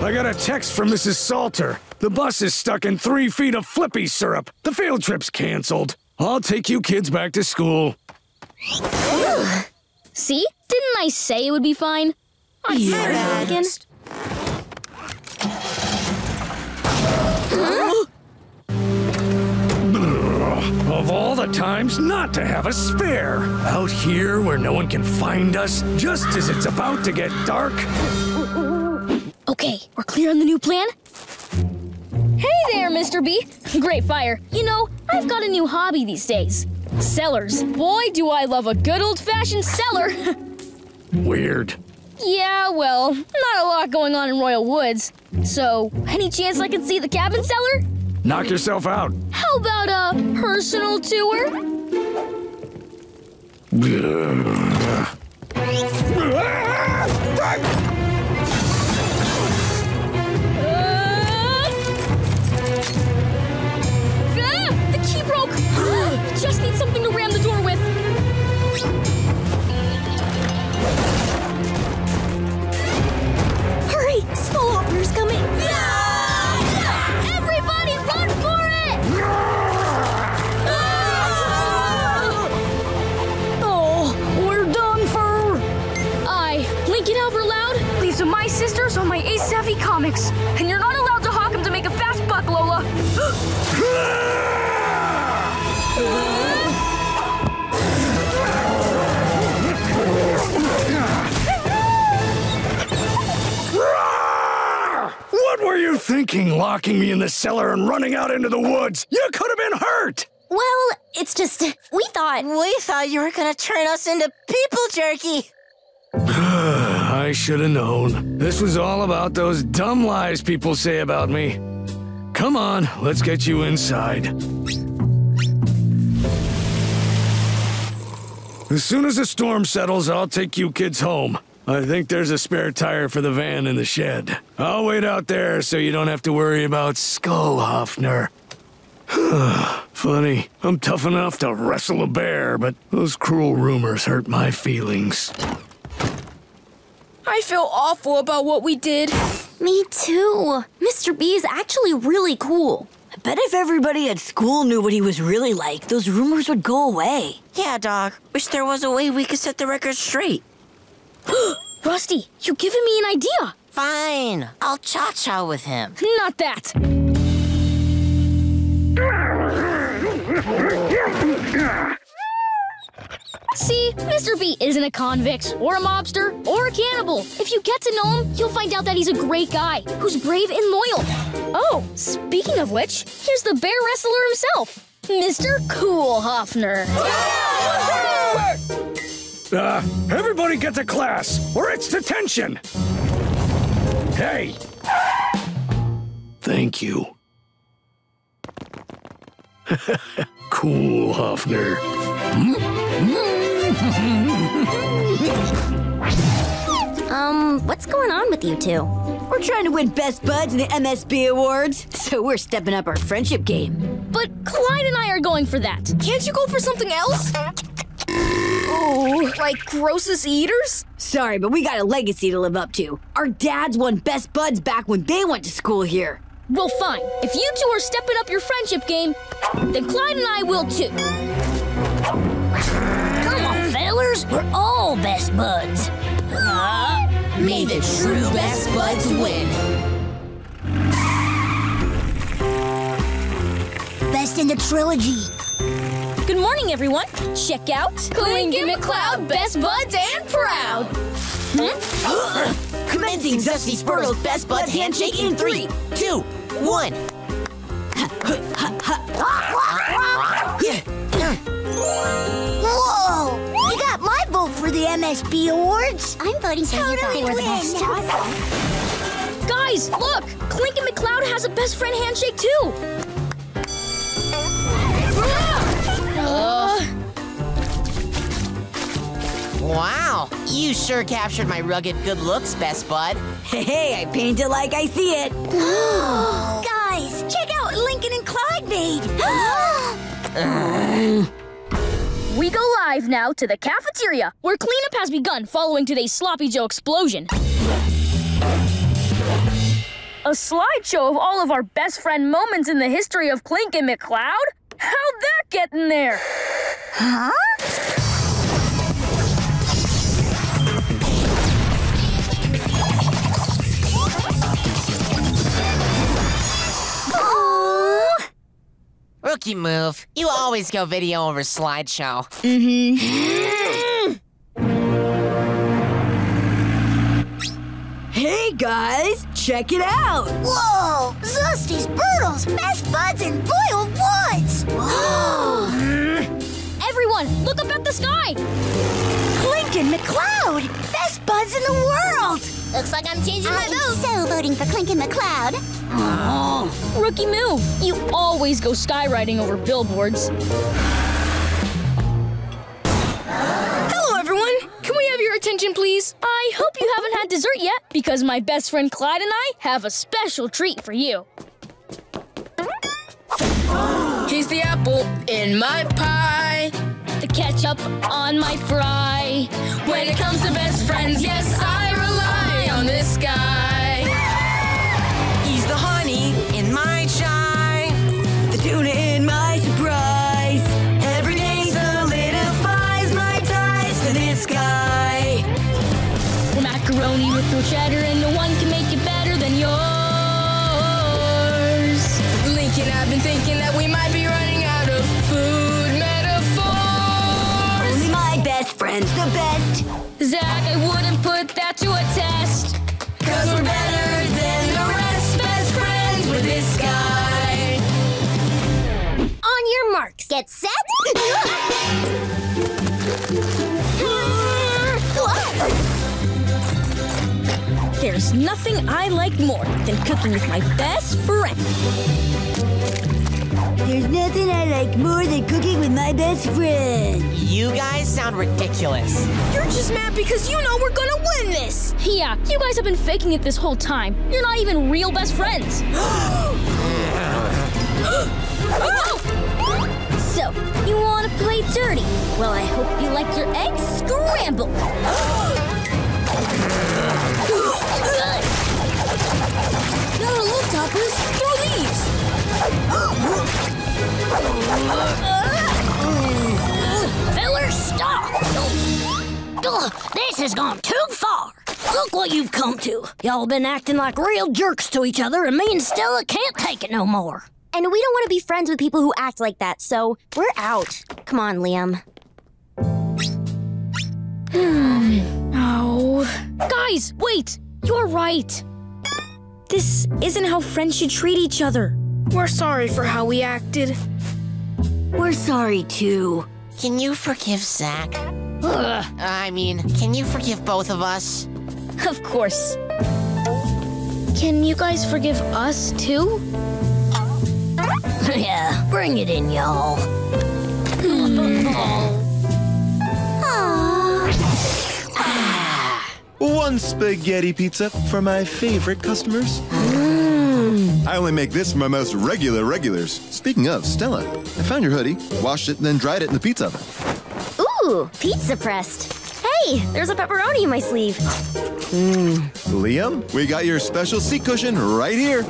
I got a text from Mrs. Salter. The bus is stuck in 3 feet of flippy syrup. The field trip's canceled. I'll take you kids back to school. See? Didn't I say it would be fine? I'm sorry, Lincoln. Huh? Of all the times not to have a spare. Out here where no one can find us, just as it's about to get dark. Okay, we're clear on the new plan? Hey there, Mr. B. Great fire. You know, I've got a new hobby these days. Cellars. Boy, do I love a good old-fashioned cellar. Weird. Yeah, well, not a lot going on in Royal Woods. So, any chance I can see the cabin cellar? Knock yourself out. How about a personal tour? Just need something to ram the door with. Hurry! Skullhopper's coming! Yeah! Everybody run for it! Oh, we're done for! I, Lincoln Albert Loud, thinking locking me in the cellar and running out into the woods? You could have been hurt! Well, it's just, we thought you were gonna turn us into people jerky. I should have known. This was all about those dumb lies people say about me. Come on, let's get you inside. As soon as the storm settles, I'll take you kids home. I think there's a spare tire for the van in the shed. I'll wait out there so you don't have to worry about Skullhoffner. Funny, I'm tough enough to wrestle a bear, but those cruel rumors hurt my feelings. I feel awful about what we did. Me too. Mr. B is actually really cool. I bet if everybody at school knew what he was really like, those rumors would go away. Yeah, Doc. Wish there was a way we could set the record straight. Rusty, you've given me an idea. Fine. I'll cha-cha with him. Not that. See, Mr. B isn't a convict, or a mobster, or a cannibal. If you get to know him, you'll find out that he's a great guy, who's brave and loyal. Oh, speaking of which, here's the bear wrestler himself, Mr. Coolhoffner. Everybody get to class, or it's detention. Hey. Thank you. Coolhoffner. What's going on with you two? We're trying to win Best Buds in the MSB Awards, so we're stepping up our friendship game. But Clyde and I are going for that. Can't you go for something else? Oh, like grossest eaters? Sorry, but we got a legacy to live up to. Our dads won Best Buds back when they went to school here. Well, fine. If you two are stepping up your friendship game, then Clyde and I will too. Come on, fellas. We're all best buds. May the true best buds win. Best in the trilogy. Good morning, everyone. Check out Lincoln McCloud, Best Buds and Proud. Commencing Dusty Spurtle's Best Buds handshake in 3, 2, 1. Whoa! You got my vote for the MSB Awards. I'm voting for you thought they were the best. Awesome. Guys, look! Lincoln McCloud has a best friend handshake too. Wow, you sure captured my rugged good looks, Best Bud. Hey, I paint it like I see it. Guys, check out Lincoln and Clyde made. We go live now to the cafeteria, where cleanup has begun following today's Sloppy Joe explosion. A slideshow of all of our best friend moments in the history of Lincoln McCloud? How'd that get in there? Huh? Rookie move. You always go video over slideshow. Hey guys, check it out! Whoa! Zusty's Brutal's Best Buds in Royal Woods! Whoa! Everyone, look up at the sky! Lincoln McCloud! Best Buds in the world! Looks like I'm changing my vote. I'm so voting for Lincoln McCloud. Oh. Rookie move. You always go skywriting over billboards. Hello, everyone. Can we have your attention, please? I hope you haven't had dessert yet, because my best friend Clyde and I have a special treat for you. Here's the apple in my pie. The ketchup on my fry. When it comes to best friends, yes, I rely on this guy. He's the honey in my chai, the tuna in my surprise. Every day solidifies my ties to this guy. The macaroni with no cheddar, and no one can make it better than yours. Lincoln, I've been thinking that we might be running out of food. Best friends the best. Zach, I wouldn't put that to a test. Cause we're better than the rest, best friends. Get set. There's nothing I like more than cooking with my best friend. There's nothing I like more than cooking with my best friend. You guys sound ridiculous. You're just mad because you know we're gonna win this. Yeah, you guys have been faking it this whole time. You're not even real best friends. So, you want to play dirty? Well, I hope you like your eggs scrambled. Not a little toppers, throw these. Feller, stop. This has gone too far. Look what you've come to. Y'all been acting like real jerks to each other, and me and Stella can't take it no more. And we don't want to be friends with people who act like that, so we're out. Come on, Liam. Oh. Guys, wait! You're right. This isn't how friends should treat each other. We're sorry for how we acted. We're sorry, too. Can you forgive Zach? Can you forgive both of us? Of course. Can you guys forgive us, too? Yeah, bring it in, y'all. One spaghetti pizza for my favorite customers. I only make this for my most regulars. Speaking of, Stella, I found your hoodie, washed it, and then dried it in the pizza oven. Ooh, pizza pressed. Hey, there's a pepperoni in my sleeve. Liam, we got your special seat cushion right here.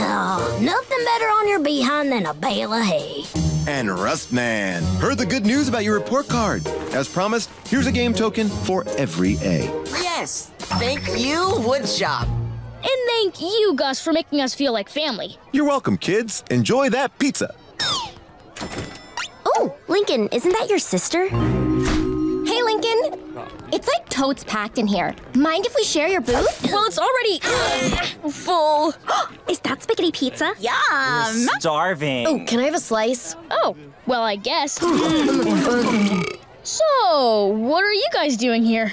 Oh, nothing better on your behind than a bale of hay. And Rustman, heard the good news about your report card. As promised, here's a game token for every A. Yes, thank you, Woodshop. And thank you, Gus, for making us feel like family. You're welcome, kids. Enjoy that pizza. Oh, Lincoln, isn't that your sister? Hey, Lincoln. It's like totes packed in here. Mind if we share your booth? Well, it's already full. Is that spaghetti pizza? Yum! Starving. Oh, can I have a slice? Oh, well, I guess. So, what are you guys doing here?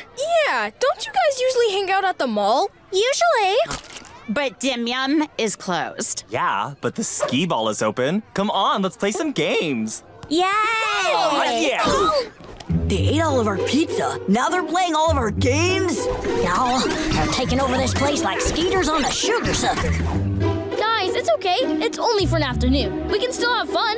Yeah, don't you guys usually hang out at the mall? Usually. But Dim Yum is closed. Yeah, but the skee ball is open. Come on, let's play some games. Yay! Oh, yeah! They ate all of our pizza. Now they're playing all of our games? Y'all are taking over this place like skeeters on a sugar sucker. Guys, it's okay. It's only for an afternoon. We can still have fun.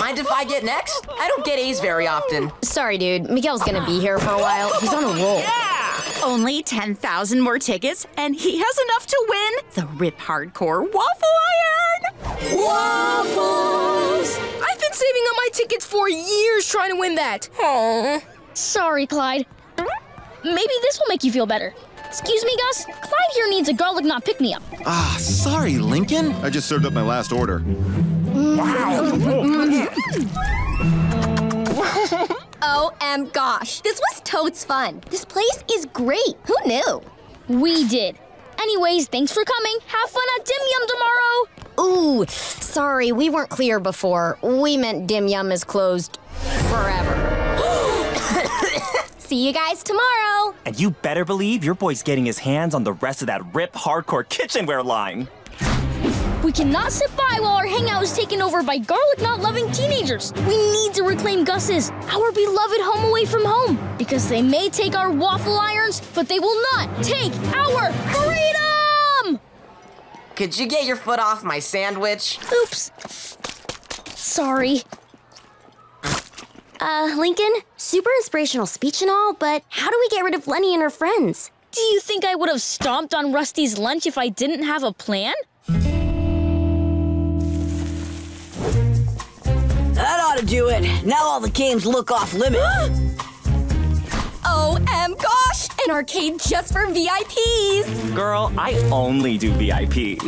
Mind if I get next? I don't get A's very often. Sorry, dude. Miguel's gonna be here for a while. He's on a roll. Yeah! Only 10,000 more tickets, and he has enough to win the Rip Hardcore Waffle Iron! Waffles! I've been saving up my tickets for years trying to win that. Aww. Sorry, Clyde. Maybe this will make you feel better. Excuse me, Gus? Clyde here needs a garlic knot pick-me-up. Ah, sorry, Lincoln. I just served up my last order. Wow. O-M gosh, this was totes fun. This place is great. Who knew? We did. Anyways, thanks for coming. Have fun at Dim Yum tomorrow. Ooh, sorry, we weren't clear before. We meant Dim Yum is closed forever. See you guys tomorrow. And you better believe your boy's getting his hands on the rest of that Rip Hardcore kitchenware line. We cannot sit by while our hangout is taken over by garlic-knot-loving teenagers. We need to reclaim Gus's, our beloved home away from home, because they may take our waffle irons, but they will not take our freedom! Could you get your foot off my sandwich? Oops. Sorry. Lincoln, super inspirational speech and all, but how do we get rid of Lenny and her friends? Do you think I would have stomped on Rusty's lunch if I didn't have a plan? That ought to do it. Now all the games look off limits. OM gosh, an arcade just for VIPs. Girl, I only do VIP.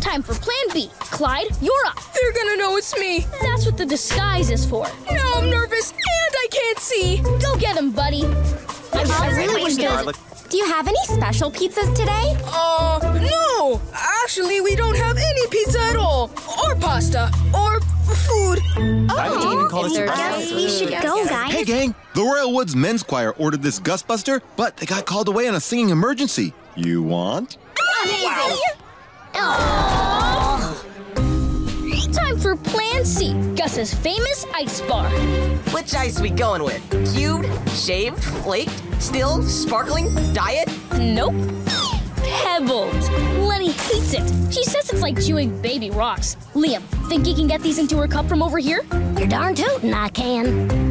Time for plan B. Clyde, you're up. They're gonna know it's me. That's what the disguise is for. Now I'm nervous and I can't see. Go get him, buddy. I'm I really wish there was... Do you have any special pizzas today? No! Actually, we don't have any pizza at all. Or pasta. Or food. I guess we should go, guys. Hey, gang. The Royal Woods Men's Choir ordered this Gus Buster, but they got called away on a singing emergency. You want? Amazing! Wow. Time for Plan C, Gus's famous ice bar. Which ice we going with? Cubed, shaved, flaked, still, sparkling, diet? Nope. Pebbled. Lenny hates it. She says it's like chewing baby rocks. Liam, think you can get these into her cup from over here? You're darn tootin' I can.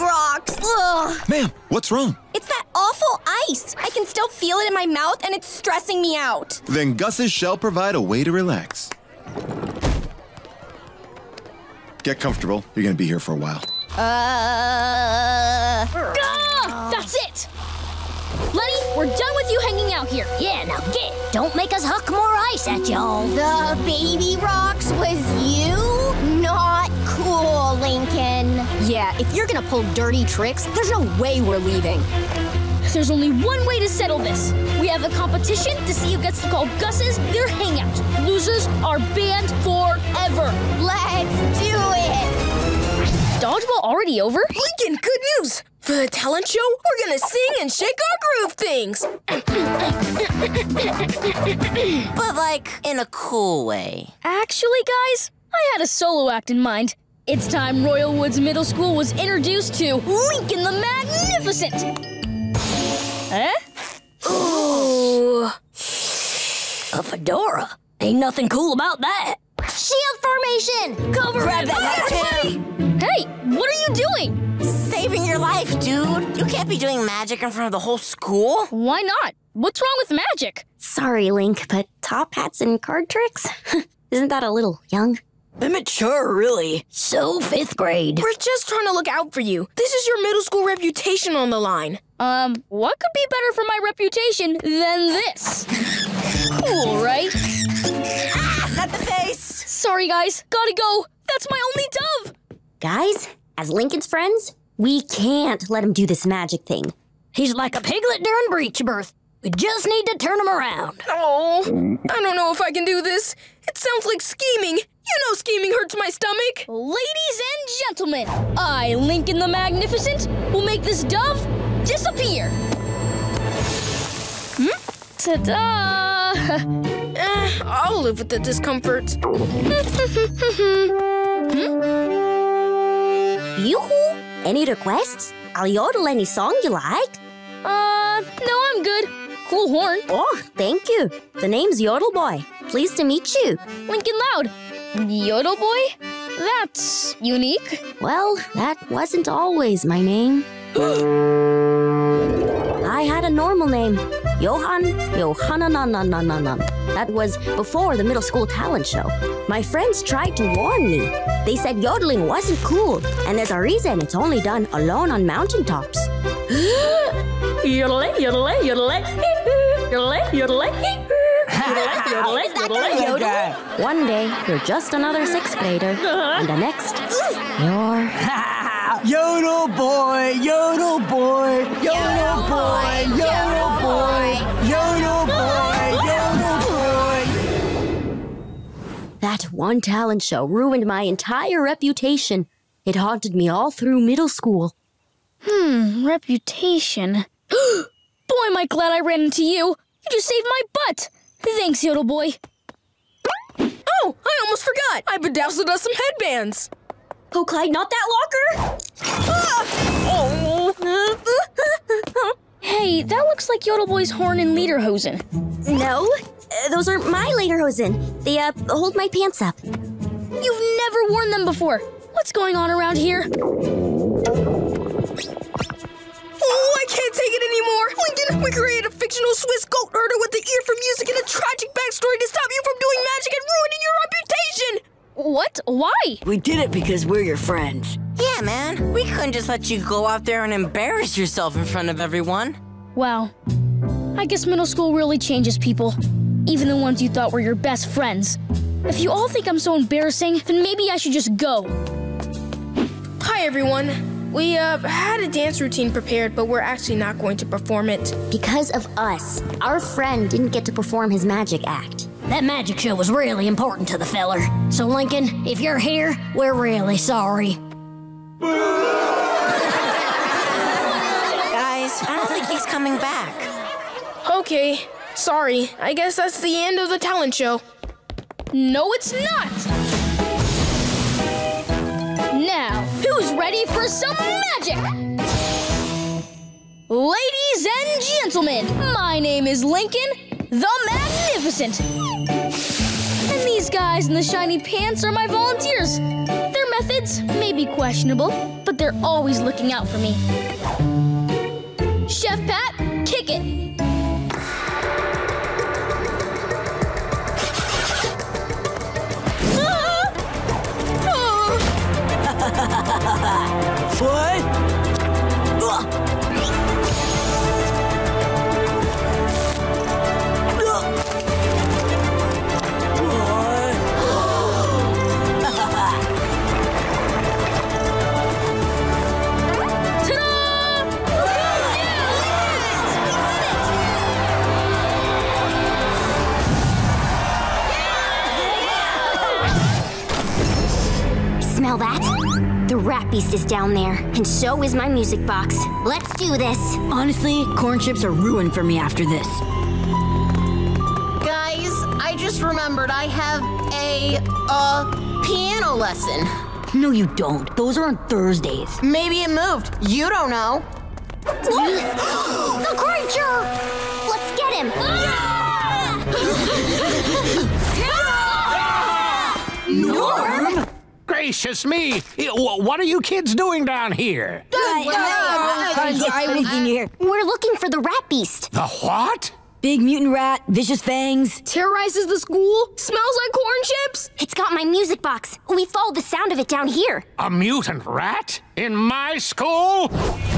Rocks. Ugh. Ma'am, what's wrong? It's that awful ice. I can still feel it in my mouth, and it's stressing me out. Then Gus's shall provide a way to relax. Get comfortable. You're going to be here for a while. That's it! Lenny, we're done with you hanging out here. Yeah, now get. Don't make us huck more ice at y'all. The baby rocks was you? Not cool, Lincoln. Yeah, if you're gonna pull dirty tricks, there's no way we're leaving. There's only one way to settle this. We have a competition to see who gets to call Gus's their hangout. Losers are banned forever. Let's do it. Dodgeball already over? Lincoln, good news. For the talent show, we're gonna sing and shake our groove things. But like, in a cool way. Actually, guys, I had a solo act in mind. It's time Royal Woods Middle School was introduced to Lincoln the Magnificent. Ooh. A fedora? Ain't nothing cool about that. Shield formation! Cover! Grab that too! Hey, what are you doing? Saving your life, dude. You can't be doing magic in front of the whole school. Why not? What's wrong with magic? Sorry, Link, but top hats and card tricks? Isn't that a little young? Immature, really. So, 5th grade. We're just trying to look out for you. This is your middle school reputation on the line. What could be better for my reputation than this? Cool, right? Ah, not the face! Sorry, guys. Gotta go. That's my only dove! Guys, as Lincoln's friends, we can't let him do this magic thing. He's like a piglet during breech birth. We just need to turn him around. Oh, I don't know if I can do this. It sounds like scheming. You know scheming hurts my stomach. Ladies and gentlemen, I, Lincoln the Magnificent, will make this dove disappear. Ta-da! I'll live with the discomfort. Yoo-hoo! Any requests? I'll yodel any song you like. No, I'm good. Cool horn. Oh, thank you. The name's Yodel Boy. Pleased to meet you. Lincoln Loud. Yodel Boy? That's unique. Well, that wasn't always my name. I had a normal name. Johanna. That was before the middle school talent show. My friends tried to warn me. They said yodeling wasn't cool, and there's a reason it's only done alone on mountaintops. Yodelay, yodelay, yodelay, yodelay, yodelay, yodelay, yodelay. One day, you're just another 6th grader, and the next, you're... Yodel Boy, Yodel Boy, Yodel Boy, Yodel Boy, Yodel Boy, Yodel Boy. That one talent show ruined my entire reputation. It haunted me all through middle school. Reputation. Boy, am I glad I ran into you. You just saved my butt. Thanks, Yodel Boy. Oh, I almost forgot. I bedazzled us some headbands. Oh, Clyde, not that locker! Oh. Hey, that looks like Yodel Boy's horn and lederhosen. No, those aren't my lederhosen. They, hold my pants up. You've never worn them before. What's going on around here? Oh, I can't take it anymore! Lincoln, we created a fictional Swiss goat herder with the ear for music and a tragic backstory to stop you from doing magic and ruining your reputation! What? Why? We did it because we're your friends. Yeah, man. We couldn't just let you go out there and embarrass yourself in front of everyone. Wow. I guess middle school really changes people. even the ones you thought were your best friends. If you all think I'm so embarrassing, then maybe I should just go. Hi, everyone. We, had a dance routine prepared, but we're actually not going to perform it. Because of us, our friend didn't get to perform his magic act. That magic show was really important to the feller. So, Lincoln, if you're here, we're really sorry. Guys, I don't think he's coming back. Okay, sorry. I guess that's the end of the talent show. No, it's not! Now, who's ready for some magic? Ladies and gentlemen, my name is Lincoln the Magnificent. And these guys in the shiny pants are my volunteers. Their methods may be questionable, but they're always looking out for me. Chef Pat, kick it! What? Ta-da! Smell that? The rat beast is down there, and so is my music box. Let's do this. Honestly, corn chips are ruined for me after this. Guys, I just remembered I have a, piano lesson. No, you don't. Those are on Thursdays. Maybe it moved. You don't know. Look! The creature! Let's get him! Ah! Norm? Gracious me! What are you kids doing down here? We're looking for the rat beast. The what? Big mutant rat, vicious fangs. Terrorizes the school, smells like corn chips. It's got my music box. We followed the sound of it down here. A mutant rat? In my school?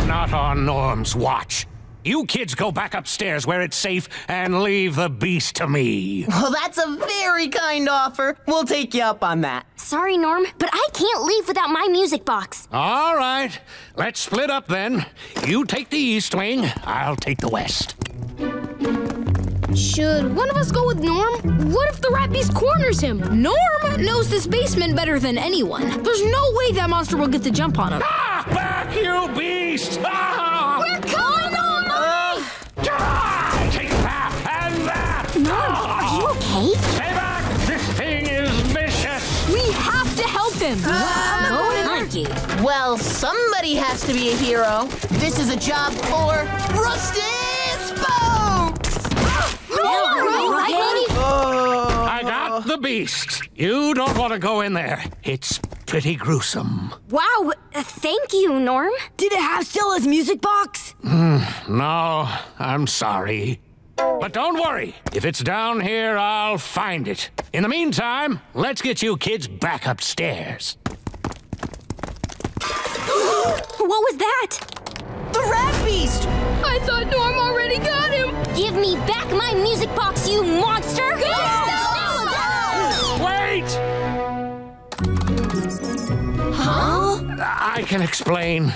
Not on Norm's watch. You kids go back upstairs where it's safe and leave the beast to me. Well, that's a very kind offer. We'll take you up on that. Sorry, Norm, but I can't leave without my music box. All right. Let's split up then. You take the east wing, I'll take the west. Should one of us go with Norm? What if the rat beast corners him? Norm knows this basement better than anyone. There's no way that monster will get the jump on him. Ah! Back, you beast! Ah! We're coming! Take that and that! Norm, are you okay? Stay back! This thing is vicious! We have to help him! No, well, somebody has to be a hero. This is a job for Rusty Spokes! I got the beast. You don't want to go in there. It's pretty gruesome. Wow, thank you, Norm. Did it have Stella's music box? No, I'm sorry. But don't worry. If it's down here, I'll find it. In the meantime, let's get you kids back upstairs. What was that? The rat beast! I thought Norm already got him! Give me back my music box, you monster! Go! Wait! Huh? I can explain.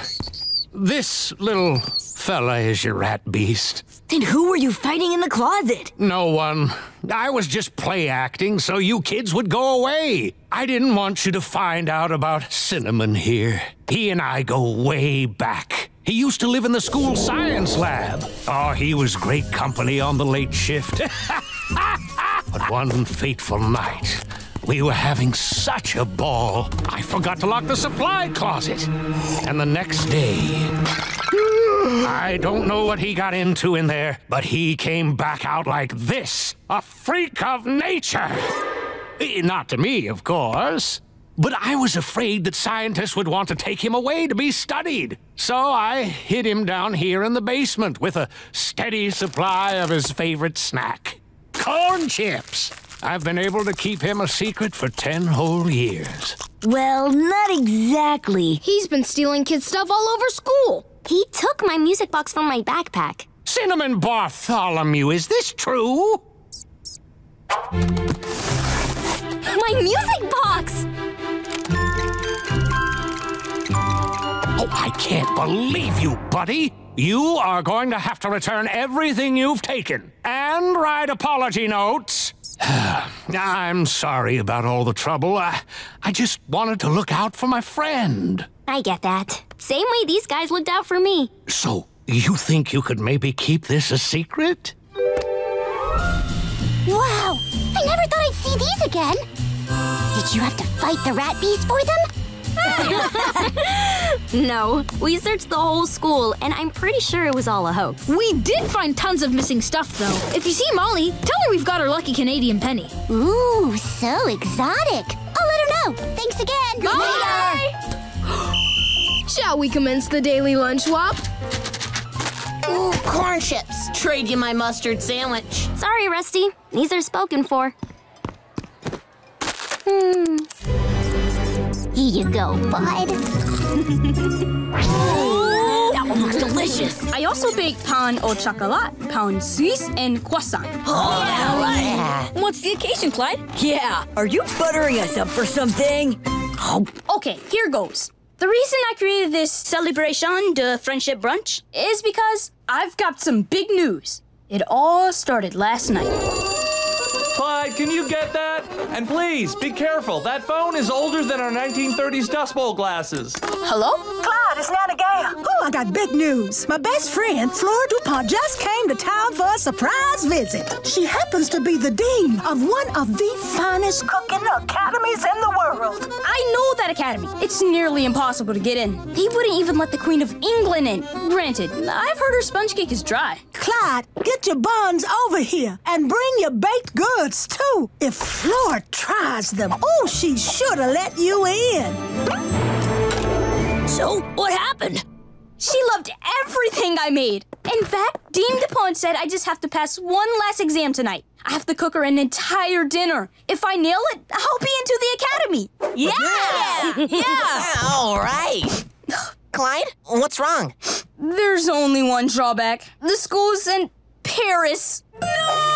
This little fella is your rat beast. Then who were you fighting in the closet? No one. I was just play acting so you kids would go away. I didn't want you to find out about Cinnamon here. He and I go way back. He used to live in the school science lab. Oh, he was great company on the late shift. But one fateful night, we were having such a ball, I forgot to lock the supply closet. And the next day, I don't know what he got into in there, but he came back out like this, a freak of nature. Not to me, of course, but I was afraid that scientists would want to take him away to be studied. So I hid him down here in the basement with a steady supply of his favorite snack, corn chips. I've been able to keep him a secret for 10 whole years. Well, not exactly. He's been stealing kids' stuff all over school. He took my music box from my backpack. Cinnamon Bartholomew, is this true? My music box! Oh, I can't believe you, buddy! You are going to have to return everything you've taken and write apology notes. I'm sorry about all the trouble. I just wanted to look out for my friend. I get that. Same way these guys looked out for me. So, you think you could maybe keep this a secret? Wow! I never thought I'd see these again. Did you have to fight the rat beast for them? No, we searched the whole school, and I'm pretty sure it was all a hoax. We did find tons of missing stuff, though. If you see Molly, tell her we've got her lucky Canadian penny. Ooh, so exotic. I'll let her know. Thanks again. Bye! Shall we commence the daily lunch swap? Ooh, corn chips. Trade you my mustard sandwich. Sorry, Rusty. These are spoken for. Here you go, bud. That one looks delicious. I also bake pan au chocolat, pan suisse, and croissant. Oh, yeah, right. Yeah. What's the occasion, Clyde? Yeah, are you buttering us up for something? Oh. Okay, here goes. The reason I created this celebration de friendship brunch is because I've got some big news. It all started last night. Clyde, can you get that? And please, be careful. That phone is older than our 1930s Dust Bowl glasses. Hello? Clyde, it's Nana Gale. Oh, I got big news. My best friend, Flora DuPont, just came to town for a surprise visit. She happens to be the dean of one of the finest cooking academies in the world. I know that academy. It's nearly impossible to get in. They wouldn't even let the Queen of England in. Granted, I've heard her sponge cake is dry. Clyde, get your buns over here and bring your baked goods too. If Flora tries them, oh, she should have let you in. So, what happened? She loved everything I made. In fact, Dean DuPont said I just have to pass one last exam tonight. I have to cook her an entire dinner. If I nail it, I'll be into the academy. Yeah! Yeah! All right. Clyde, what's wrong? There's only one drawback. The school's in Paris. No!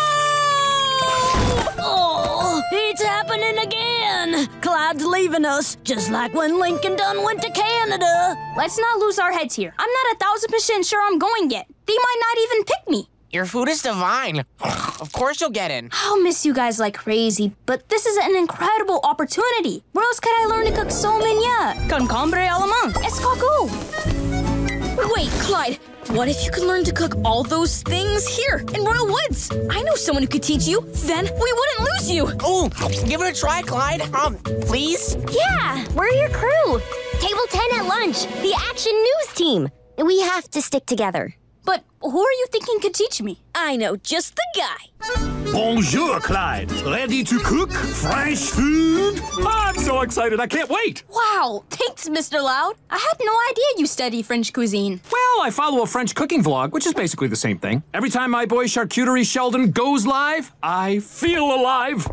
Oh, it's happening again! Clyde's leaving us, just like when Lincoln Dunn went to Canada. Let's not lose our heads here. I'm not 1,000% sure I'm going yet. They might not even pick me. Your food is divine. Of course you'll get in. I'll miss you guys like crazy, but this is an incredible opportunity. Where else could I learn to cook so many? Con cambre allemand, escargot. Wait, Clyde. What if you could learn to cook all those things here in Royal Woods? I know someone who could teach you. Then we wouldn't lose you. Oh, give it a try, Clyde. Please? Yeah, we're your crew. Table 10 at lunch, the Action News Team. We have to stick together. But who are you thinking could teach me? I know just the guy. Bonjour, Clyde. Ready to cook? Fresh food? I'm so excited, I can't wait. Wow, thanks, Mr. Loud. I had no idea you study French cuisine. Well, I follow a French cooking vlog, which is basically the same thing. Every time my boy Charcuterie Sheldon goes live, I feel alive.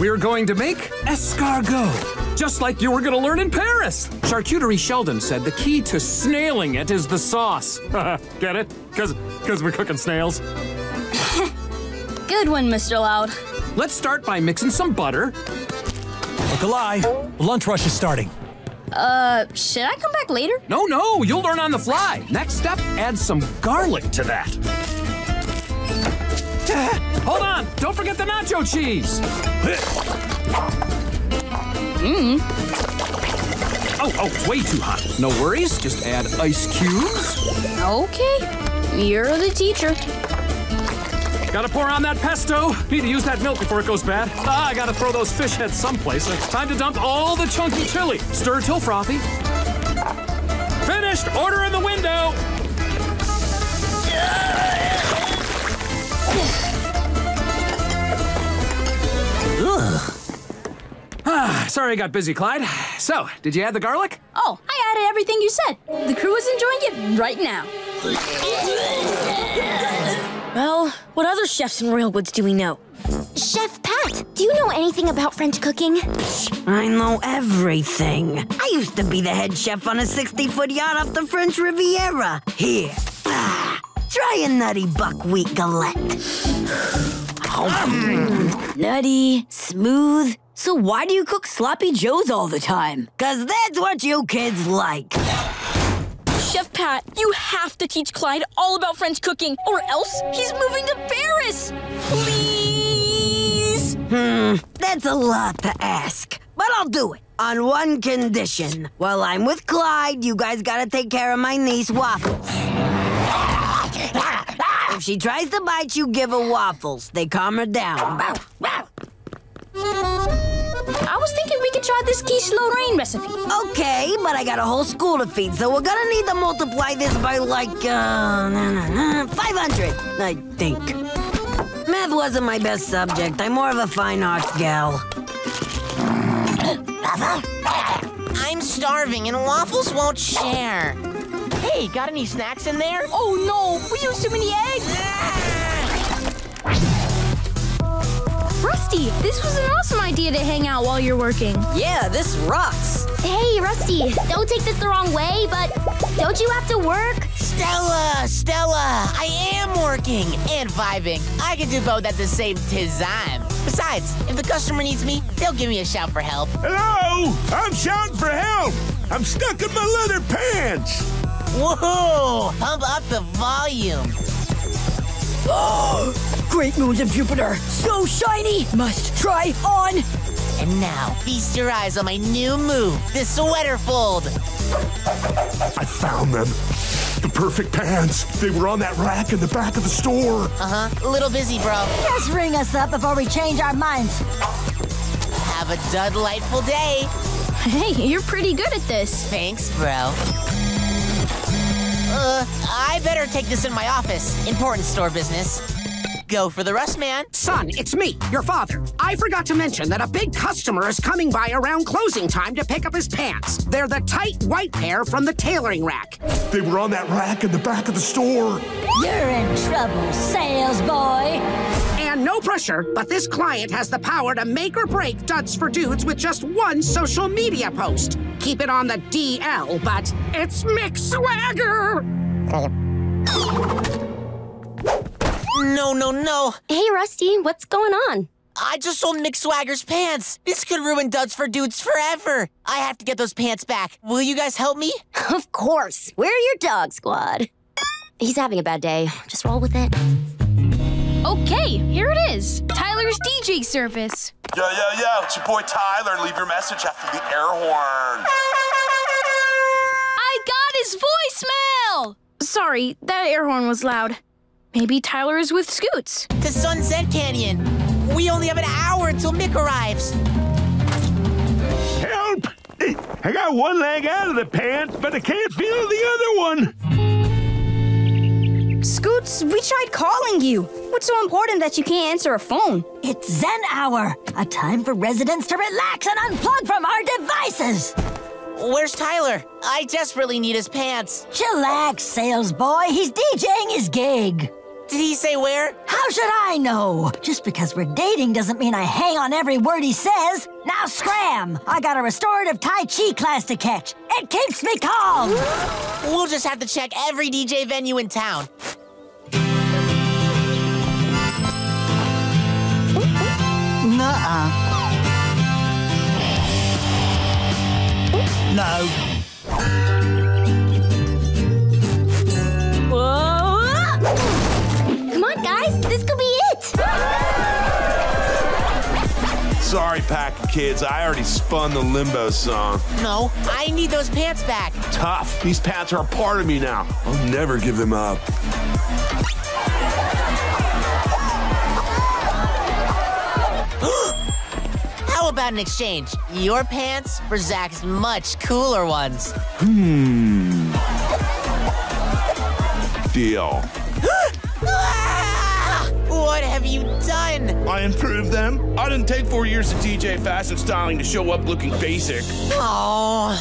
We're going to make escargot. Just like you were gonna learn in Paris. Charcuterie Sheldon said the key to snailing it is the sauce. Get it? Cause we're cooking snails. Good one, Mr. Loud. Let's start by mixing some butter. Look alive. Lunch rush is starting. Should I come back later? No, you'll learn on the fly. Next step, add some garlic to that. Hold on, don't forget the nacho cheese. Oh, it's way too hot. No worries, just add ice cubes. Okay, you're the teacher. Gotta pour on that pesto. Need to use that milk before it goes bad. I gotta throw those fish heads someplace. It's time to dump all the chunky chili. Stir till frothy. Finished, order in the window. Ugh. Sorry I got busy, Clyde. So, did you add the garlic? Oh, I added everything you said. The crew is enjoying it right now. Well, what other chefs in Royal Woods do we know? Chef Pat, do you know anything about French cooking? I know everything. I used to be the head chef on a 60-foot yacht off the French Riviera. Here, try a nutty buckwheat galette. Nutty, smooth. So why do you cook sloppy joes all the time? 'Cause that's what you kids like. Chef Pat, you have to teach Clyde all about French cooking, or else he's moving to Paris. Please. That's a lot to ask, but I'll do it. On one condition. While I'm with Clyde, you guys gotta take care of my niece, Waffles. If she tries to bite you, give her Waffles. They calm her down. I was thinking we could try this quiche Lorraine recipe. Okay, but I got a whole school to feed, so we're gonna need to multiply this by, like, 500, I think. Math wasn't my best subject. I'm more of a fine arts gal. I'm starving, and Waffles won't share. Hey, got any snacks in there? Oh, no, we used too many eggs. Rusty, this was an awesome idea to hang out while you're working. Yeah, this rocks. Hey, Rusty, don't take this the wrong way, but don't you have to work? Stella, I am working and vibing. I can do both at the same time. Besides, if the customer needs me, they'll give me a shout for help. Hello! I'm shouting for help! I'm stuck in my leather pants! Whoa! Pump up the volume. Oh! Great moons of Jupiter! So shiny! Must try on! And now, feast your eyes on my new move, the sweater fold. I found them. The perfect pants. They were on that rack in the back of the store. A little busy, bro. Just ring us up before we change our minds. Have a delightful day. Hey, you're pretty good at this. Thanks, bro. I better take this in my office. Important store business. Go for the rust, man. Son, it's me, your father. I forgot to mention that a big customer is coming by around closing time to pick up his pants. They're the tight white pair from the tailoring rack. They were on that rack in the back of the store. You're in trouble, sales boy. And no pressure, but this client has the power to make or break Duds for Dudes with just one social media post. Keep it on the DL, but it's Mick Swagger. No. Hey, Rusty, what's going on? I just sold Mick Swagger's pants. This could ruin Duds for Dudes forever. I have to get those pants back. Will you guys help me? Of course. We're your dog squad. He's having a bad day. Just roll with it. Okay, here it is. Tyler's DJ service. Yo, it's your boy Tyler. Leave your message after the air horn. I got his voicemail! Sorry, that air horn was loud. Maybe Tyler is with Scoots. To Sunset Canyon. We only have an hour until Mick arrives. Help! I got one leg out of the pants, but I can't feel the other one. Scoots, we tried calling you. What's so important that you can't answer a phone? It's Zen Hour, a time for residents to relax and unplug from our devices. Where's Tyler? I desperately need his pants. Chillax, sales boy. He's DJing his gig. Did he say where? How should I know? Just because we're dating doesn't mean I hang on every word he says. Now scram! I got a restorative Tai Chi class to catch. It keeps me calm. We'll just have to check every DJ venue in town. No. Whoa! Come on, guys. This could be it. Sorry, pack of kids. I already spun the Limbo song. No, I need those pants back. Tough. These pants are a part of me now. I'll never give them up. How about an exchange? Your pants for Zach's much cooler ones. Deal. What have you done? I improved them. I didn't take 4 years of DJ fashion styling to show up looking basic. Oh,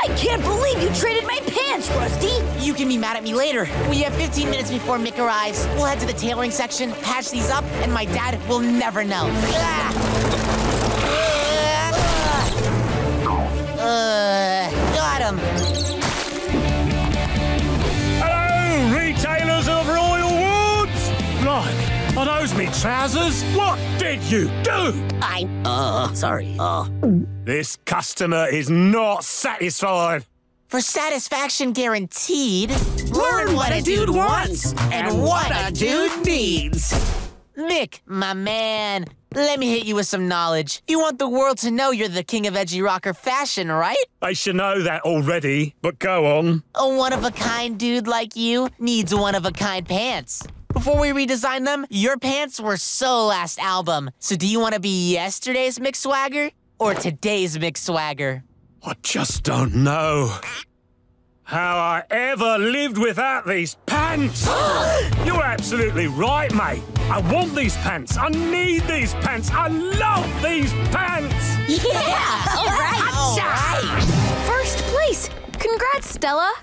I can't believe you traded my pants, Rusty. You can be mad at me later. We have 15 minutes before Mick arrives. We'll head to the tailoring section, patch these up, and my dad will never know. Got him. Hello, retailers of Royal Woods. Right. those me trousers? What did you do? I'm... sorry. This customer is not satisfied. For satisfaction guaranteed, learn what a dude wants and what a dude needs. Mick, my man, let me hit you with some knowledge. You want the world to know you're the king of edgy rocker fashion, right? They should know that already, but go on. A one-of-a-kind dude like you needs one-of-a-kind pants. Before we redesigned them, your pants were so last album. So do you want to be yesterday's Mick Swagger or today's Mick Swagger? I just don't know how I ever lived without these pants. You're absolutely right, mate. I want these pants. I need these pants. I love these pants. Yeah, all right. All right. First place. Congrats, Stella.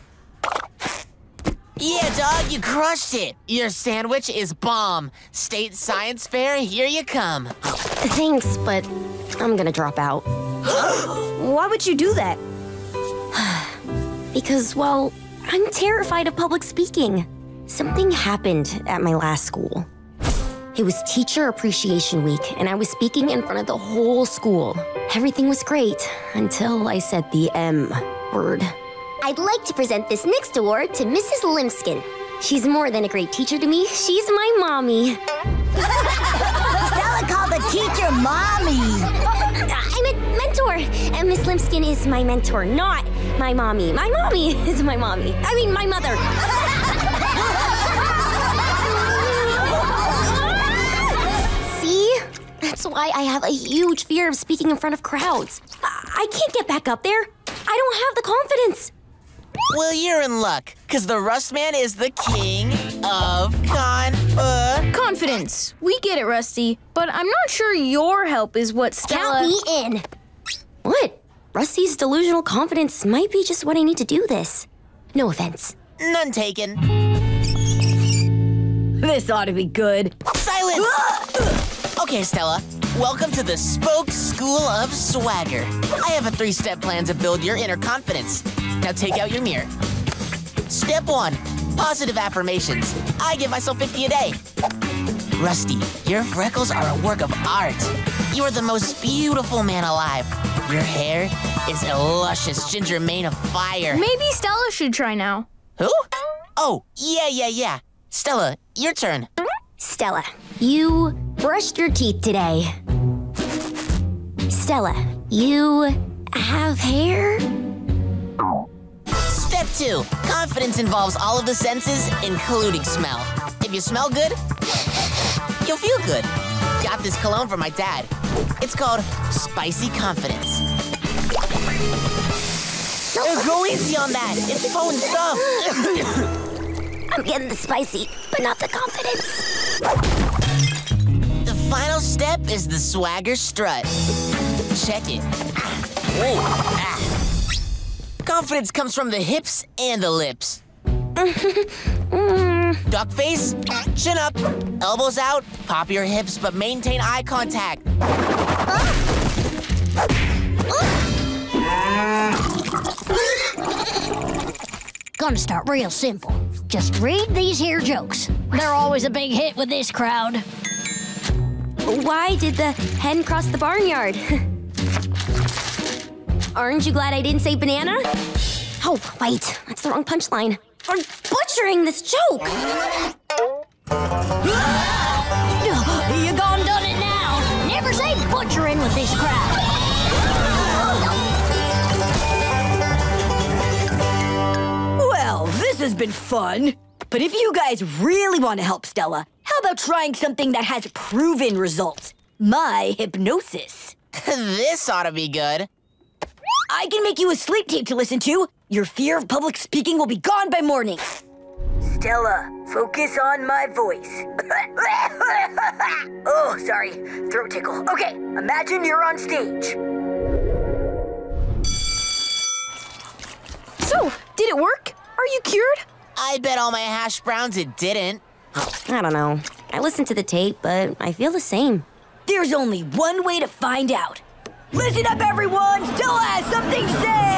Yeah, dog, you crushed it. Your sandwich is bomb. State Science Fair, here you come. Thanks, but I'm gonna drop out. Why would you do that? Because, well, I'm terrified of public speaking. Something happened at my last school. It was Teacher Appreciation Week, and I was speaking in front of the whole school. Everything was great until I said the M word. I'd like to present this next award to Mrs. Limskin. She's more than a great teacher to me. She's my mommy. Stella called the teacher mommy. I'm a mentor, and Miss Limskin is my mentor, not my mommy. My mommy is my mommy. I mean, my mother. See? That's why I have a huge fear of speaking in front of crowds. I can't get back up there. I don't have the confidence. Well, you're in luck, because the Rust Man is the king of confidence. We get it, Rusty, but I'm not sure your help is what Stella... Count me in. What? Rusty's delusional confidence might be just what I need to do this. No offense. None taken. This ought to be good. Silence! Okay, Stella. Welcome to the Spokes School of Swagger. I have a three-step plan to build your inner confidence. Now take out your mirror. Step one, positive affirmations. I give myself 50 a day. Rusty, your freckles are a work of art. You are the most beautiful man alive. Your hair is a luscious ginger mane of fire. Maybe Stella should try now. Who? Oh, yeah. Stella, your turn. Stella, you brushed your teeth today. Stella, you have hair? Step two, confidence involves all of the senses, including smell. If you smell good, you'll feel good. Got this cologne from my dad. It's called Spicy Confidence. Go easy on that. It's potent stuff. I'm getting the spicy, but not the confidence. The final step is the swagger strut. Check it. Confidence comes from the hips and the lips. Duck face, chin up, elbows out, pop your hips, but maintain eye contact. Gonna start real simple. Just read these here jokes. They're always a big hit with this crowd. Why did the hen cross the barnyard? Aren't you glad I didn't say banana? Oh, wait, that's the wrong punchline. I'm butchering this joke. You gone done it now. Never say butchering with this crowd. Well, this has been fun. But if you guys really want to help Stella, how about trying something that has proven results? My hypnosis. This ought to be good. I can make you a sleep tape to listen to. Your fear of public speaking will be gone by morning. Stella, focus on my voice. Oh, sorry. Throat tickle. Okay, imagine you're on stage. So, did it work? Are you cured? I bet all my hash browns it didn't. I don't know. I listened to the tape, but I feel the same. There's only one way to find out. Listen up, everyone! Stella has something to say!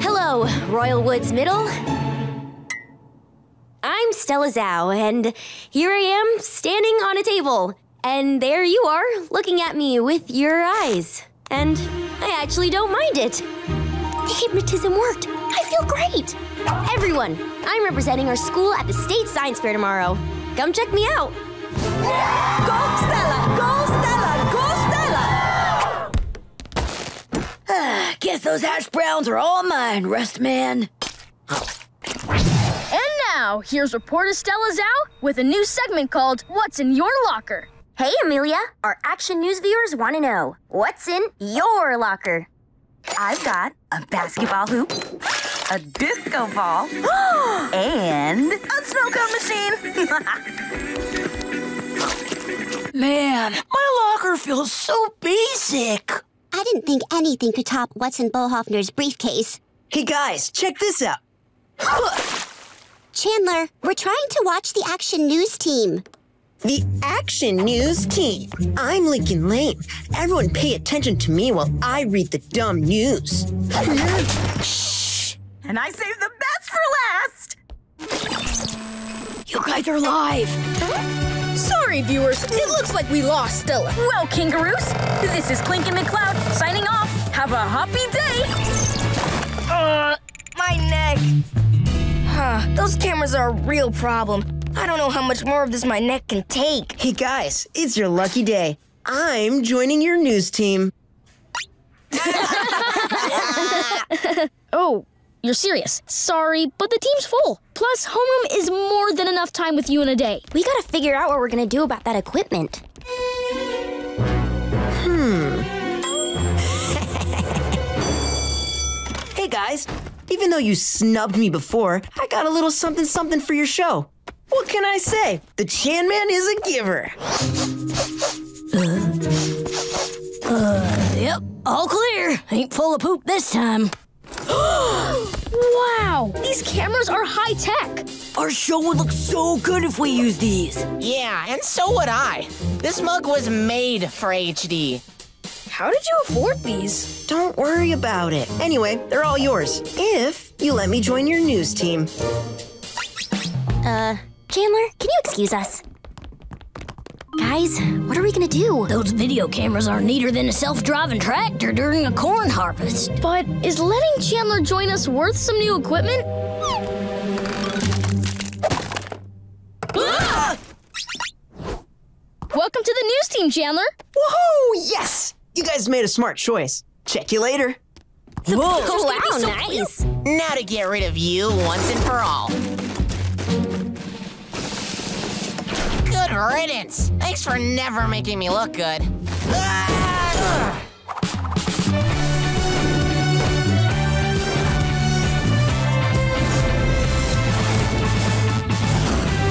Hello, Royal Woods Middle. Stella Zhao, and here I am standing on a table. And there you are, looking at me with your eyes. And I actually don't mind it. The hypnotism worked. I feel great. Everyone, I'm representing our school at the State Science Fair tomorrow. Come check me out. Go, Stella! Go, Stella! Go, Stella! Guess those hash browns are all mine, Rust Man. And now, here's reporter Stella Zhao with a new segment called What's in Your Locker? Hey, Amelia. Our Action News viewers want to know, what's in your locker? I've got a basketball hoop, a disco ball, and a snow cone machine. Man, my locker feels so basic. I didn't think anything could top what's in Bullhoffner's briefcase. Hey, guys, check this out. Chandler, we're trying to watch the Action News Team. The Action News Team. I'm Lincoln Lane. Everyone pay attention to me while I read the dumb news. Shh! And I saved the best for last! You guys are live! Sorry, viewers. It looks like we lost Stella. Well, kangaroos, this is Clinkin McCloud signing off. Have a happy day! My neck. Those cameras are a real problem. I don't know how much more of this my neck can take. Hey, guys, it's your lucky day. I'm joining your news team. Oh, you're serious. Sorry, but the team's full. Plus, homeroom is more than enough time with you in a day. We gotta figure out what we're gonna do about that equipment. Hey, guys, even though you snubbed me before, I got a little something-something for your show. What can I say? The Chan Man is a giver. Yep, all clear. Ain't full of poop this time. Wow, these cameras are high-tech. Our show would look so good if we used these. Yeah, and so would I. This mug was made for HD. How did you afford these? Don't worry about it. Anyway, they're all yours, if you let me join your news team. Chandler, can you excuse us? Guys, what are we gonna do? Those video cameras are neater than a self-driving tractor during a corn harvest. But is letting Chandler join us worth some new equipment? Welcome to the news team, Chandler. Woohoo! Yes! You guys made a smart choice. Check you later. The wow, so nice. Cute. Now to get rid of you once and for all. Good riddance! Thanks for never making me look good.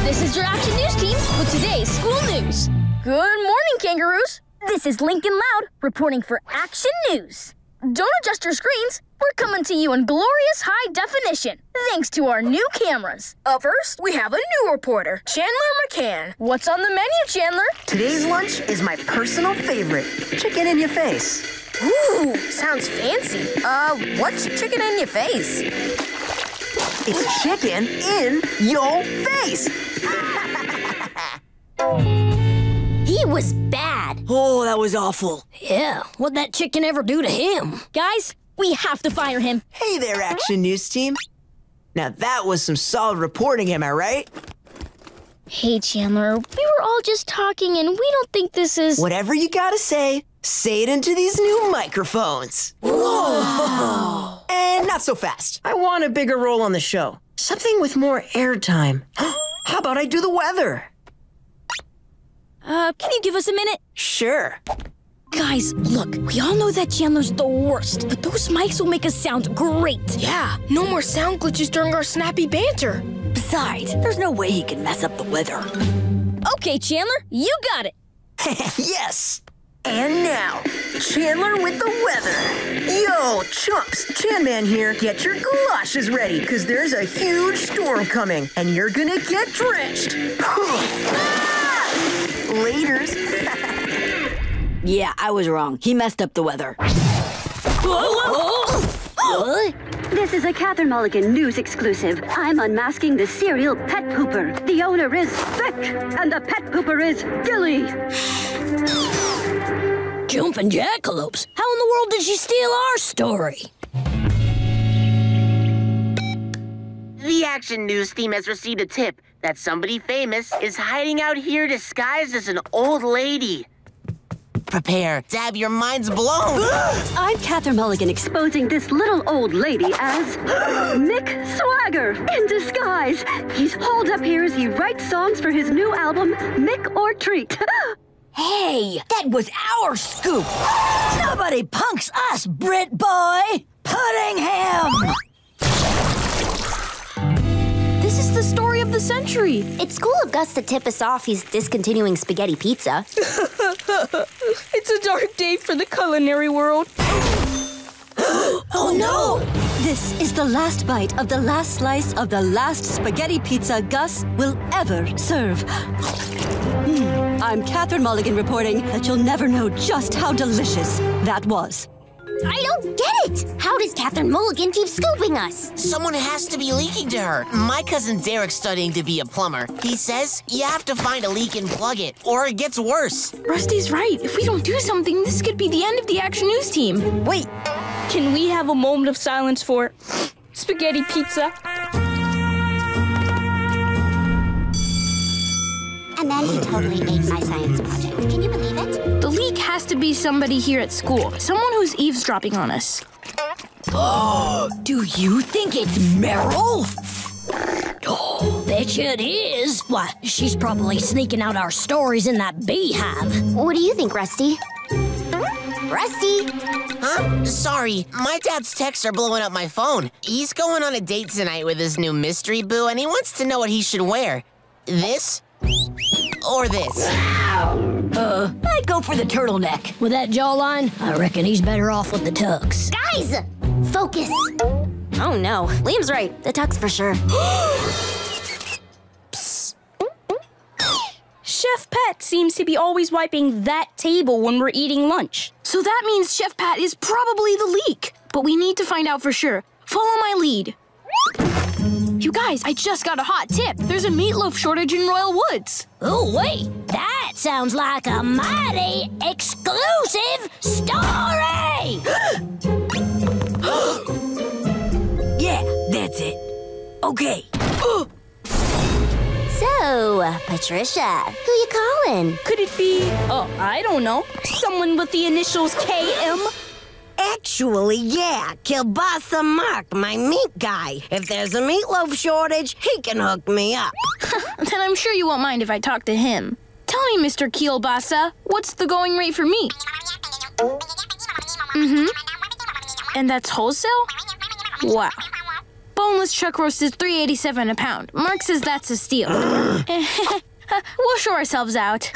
This is your Action News Team with today's school news. Good morning, kangaroos. This is Lincoln Loud reporting for Action News. Don't adjust your screens. We're coming to you in glorious high definition, thanks to our new cameras. Up first, we have a new reporter, Chandler McCann. What's on the menu, Chandler? Today's lunch is my personal favorite, chicken in your face. Ooh, sounds fancy. What's chicken in your face? It's chicken in your face. He was bad. Oh, that was awful. Yeah, what'd that chicken ever do to him? Guys, we have to fire him. Hey there, Action News Team. Now that was some solid reporting, am I right? Hey, Chandler, we were all just talking and we don't think this is... Whatever you gotta say it into these new microphones. Whoa! And not so fast. I want a bigger role on the show. Something with more airtime. How about I do the weather? Can you give us a minute? Sure. Guys, look, we all know that Chandler's the worst, but those mics will make us sound great. Yeah, no more sound glitches during our snappy banter. Besides, there's no way he can mess up the weather. Okay, Chandler, you got it. Yes. And now, Chandler with the weather. Yo, chumps, Chan Man here. Get your galoshes ready, because there's a huge storm coming, and you're gonna get drenched. Laters. Yeah, I was wrong. He messed up the weather. Whoa, whoa, whoa. What? This is a Catherine Mulligan news exclusive. I'm unmasking the serial pet pooper. The owner is Vic, and the pet pooper is Dilly. Jumping jackalopes? How in the world did she steal our story? The Action News Team has received a tip that somebody famous is hiding out here disguised as an old lady. Prepare to have your minds blown. I'm Catherine Mulligan, exposing this little old lady as Mick Swagger in disguise. He's holed up here as he writes songs for his new album, Mick or Treat. Hey, that was our scoop. Nobody punks us, Brit boy. Puddingham. This is the story of the century. It's cool of Gus to tip us off he's discontinuing spaghetti pizza. It's a dark day for the culinary world. Oh, no! This is the last bite of the last slice of the last spaghetti pizza Gus will ever serve. I'm Catherine Mulligan reporting that you'll never know just how delicious that was. I don't get it! How does Catherine Mulligan keep scooping us? Someone has to be leaking to her. My cousin Derek's studying to be a plumber. He says you have to find a leak and plug it, or it gets worse. Rusty's right. If we don't do something, this could be the end of the Action News Team. Wait. Can we have a moment of silence for spaghetti pizza? And then he totally ate my science project. Can you believe it? The leak has to be somebody here at school. Someone who's eavesdropping on us. Do you think it's Meryl? Oh, betcha it is. Why, she's probably sneaking out our stories in that beehive. What do you think, Rusty? Rusty! Huh? Sorry, my dad's texts are blowing up my phone. He's going on a date tonight with his new mystery boo, and he wants to know what he should wear. This? Or this? I'd go for the turtleneck. With that jawline, I reckon he's better off with the tux. Guys! Focus! Oh no, Liam's right. The tux for sure. Psst. Chef Pat seems to be always wiping that table when we're eating lunch. So that means Chef Pat is probably the leak. But we need to find out for sure. Follow my lead. You guys, I just got a hot tip. There's a meatloaf shortage in Royal Woods. Oh, wait. That sounds like a mighty exclusive story! Yeah, that's it. Okay. So, Patricia, who you calling? Could it be, I don't know, someone with the initials KM? Actually, yeah, Kielbasa Mark, my meat guy. If there's a meatloaf shortage, he can hook me up. Then I'm sure you won't mind if I talk to him. Tell me, Mr. Kielbasa, what's the going rate for meat? And that's wholesale? Wow. Boneless chuck roast is $3.87 a pound. Mark says that's a steal. We'll show ourselves out.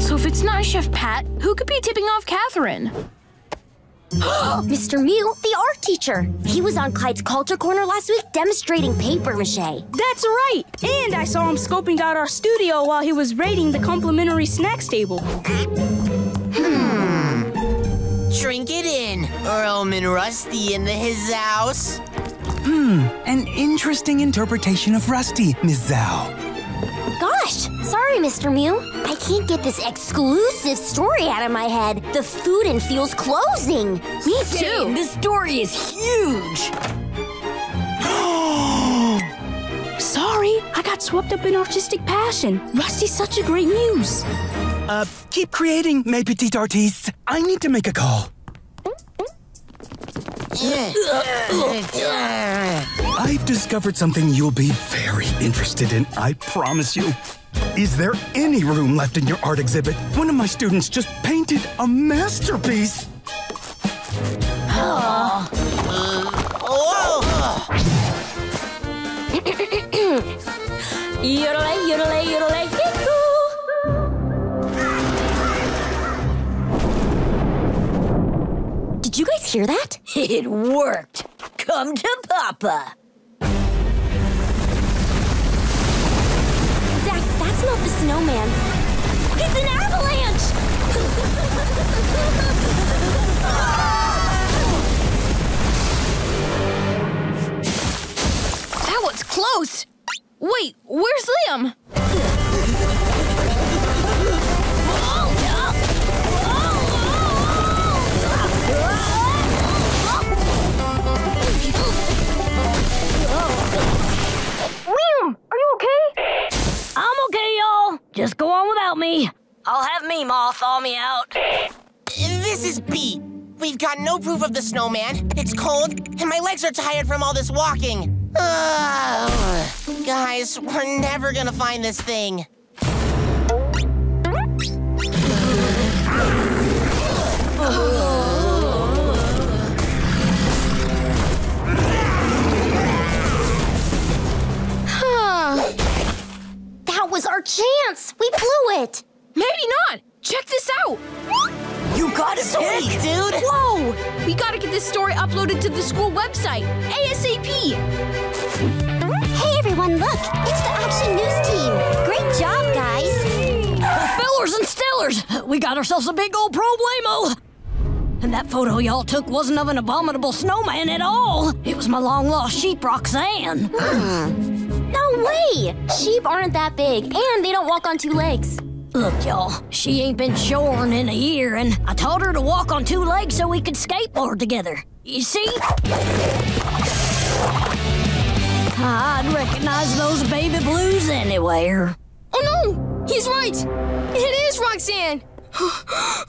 So if it's not Chef Pat, who could be tipping off Catherine? Mr. Mew, the art teacher. He was on Clyde's Culture Corner last week demonstrating paper mache. That's right. And I saw him scoping out our studio while he was raiding the complimentary snacks table. Drink it in, or Omen Rusty into his house. An interesting interpretation of Rusty, Ms. Zhao. Gosh, sorry, Mr. Mew. I can't get this exclusive story out of my head. The Food and Fuel's closing. Me too. This story is huge. Sorry, I got swept up in artistic passion. Rusty's such a great muse. Keep creating, mes petits artistes. I need to make a call. I've discovered something you'll be very interested in, I promise you. Is there any room left in your art exhibit? One of my students just painted a masterpiece. Yodelay, yodelay, yodelay. Did you guys hear that? It worked. Come to Papa. Zach, that's not the snowman. It's an avalanche! Wait, where's Liam? Liam, are you okay? I'm okay, y'all. Just go on without me. I'll have Meemaw thaw me out. This is B. We've got no proof of the snowman. It's cold, and my legs are tired from all this walking. Guys, we're never gonna find this thing. That was our chance! We blew it! Maybe not! Check this out! You got it, Sweet, dude! Whoa! We gotta get this story uploaded to the school website, ASAP! Hey everyone, look! It's the Action News Team! Great job, guys! Fellers and Stellers! We got ourselves a big old problemo! And that photo y'all took wasn't of an abominable snowman at all! It was my long-lost sheep, Roxanne! No way! Sheep aren't that big, and they don't walk on two legs. Look, y'all, she ain't been shorn in a year, and I taught her to walk on two legs so we could skateboard together. You see? I'd recognize those baby blues anywhere. Oh, no! He's right! It is Roxanne!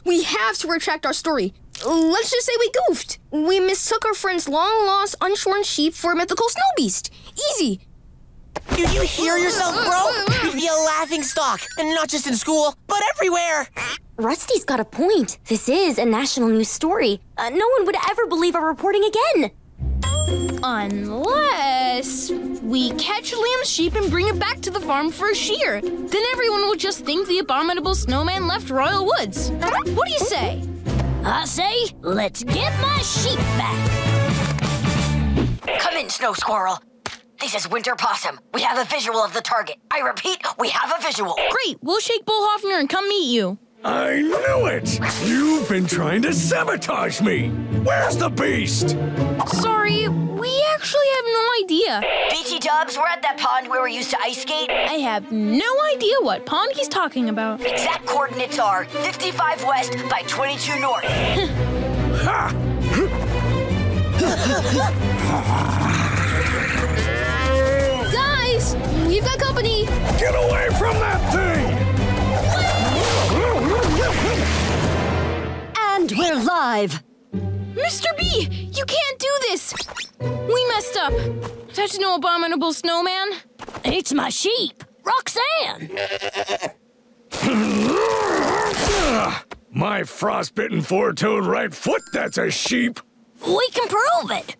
We have to retract our story. Let's just say we goofed. We mistook our friend's long-lost, unshorn sheep for a mythical snow beast. Easy! Do you hear yourself, bro? You'd be a laughingstock, and not just in school, but everywhere. Rusty's got a point. This is a national news story. No one would ever believe our reporting again. Unless we catch Liam's sheep and bring it back to the farm for a shear. Then everyone will just think the abominable snowman left Royal Woods. What do you say? I say, let's get my sheep back. Come in, Snow Squirrel. This is Winter Possum. We have a visual of the target. I repeat, we have a visual. Great, we'll shake Bullhoffner and come meet you. I knew it! You've been trying to sabotage me! Where's the beast? Sorry, we actually have no idea. BT Dubs, we're at that pond where we used to ice skate. I have no idea what pond he's talking about. Exact coordinates are 55 west by 22 north. Ha! We've got company! Get away from that thing! And we're live! Mr. B, you can't do this! We messed up. That's no abominable snowman. It's my sheep, Roxanne! My frostbitten four-toed right foot, that's a sheep! We can prove it!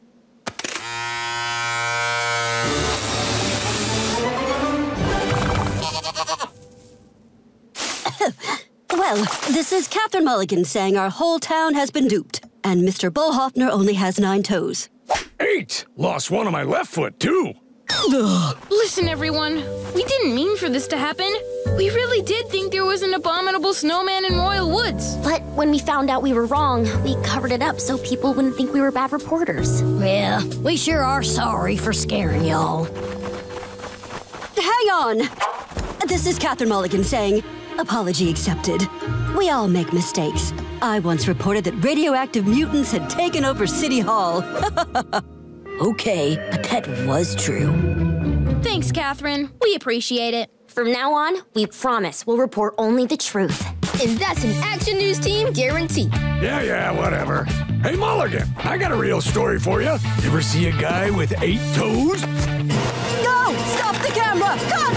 Well, this is Catherine Mulligan saying our whole town has been duped, and Mr. Bullhoffner only has 9 toes. 8! Lost one on my left foot, too! Listen, everyone. We didn't mean for this to happen. We really did think there was an abominable snowman in Royal Woods. But when we found out we were wrong, we covered it up so people wouldn't think we were bad reporters. Yeah, we sure are sorry for scaring y'all. Hang on! This is Catherine Mulligan saying... apology accepted. We all make mistakes. I once reported that radioactive mutants had taken over City Hall. Okay, but that was true. Thanks, Catherine. We appreciate it. From now on, we promise we'll report only the truth. And that's an Action News Team guarantee. Yeah, whatever. Hey, Mulligan, I got a real story for you. Ever see a guy with 8 toes? No! Stop the camera! Come!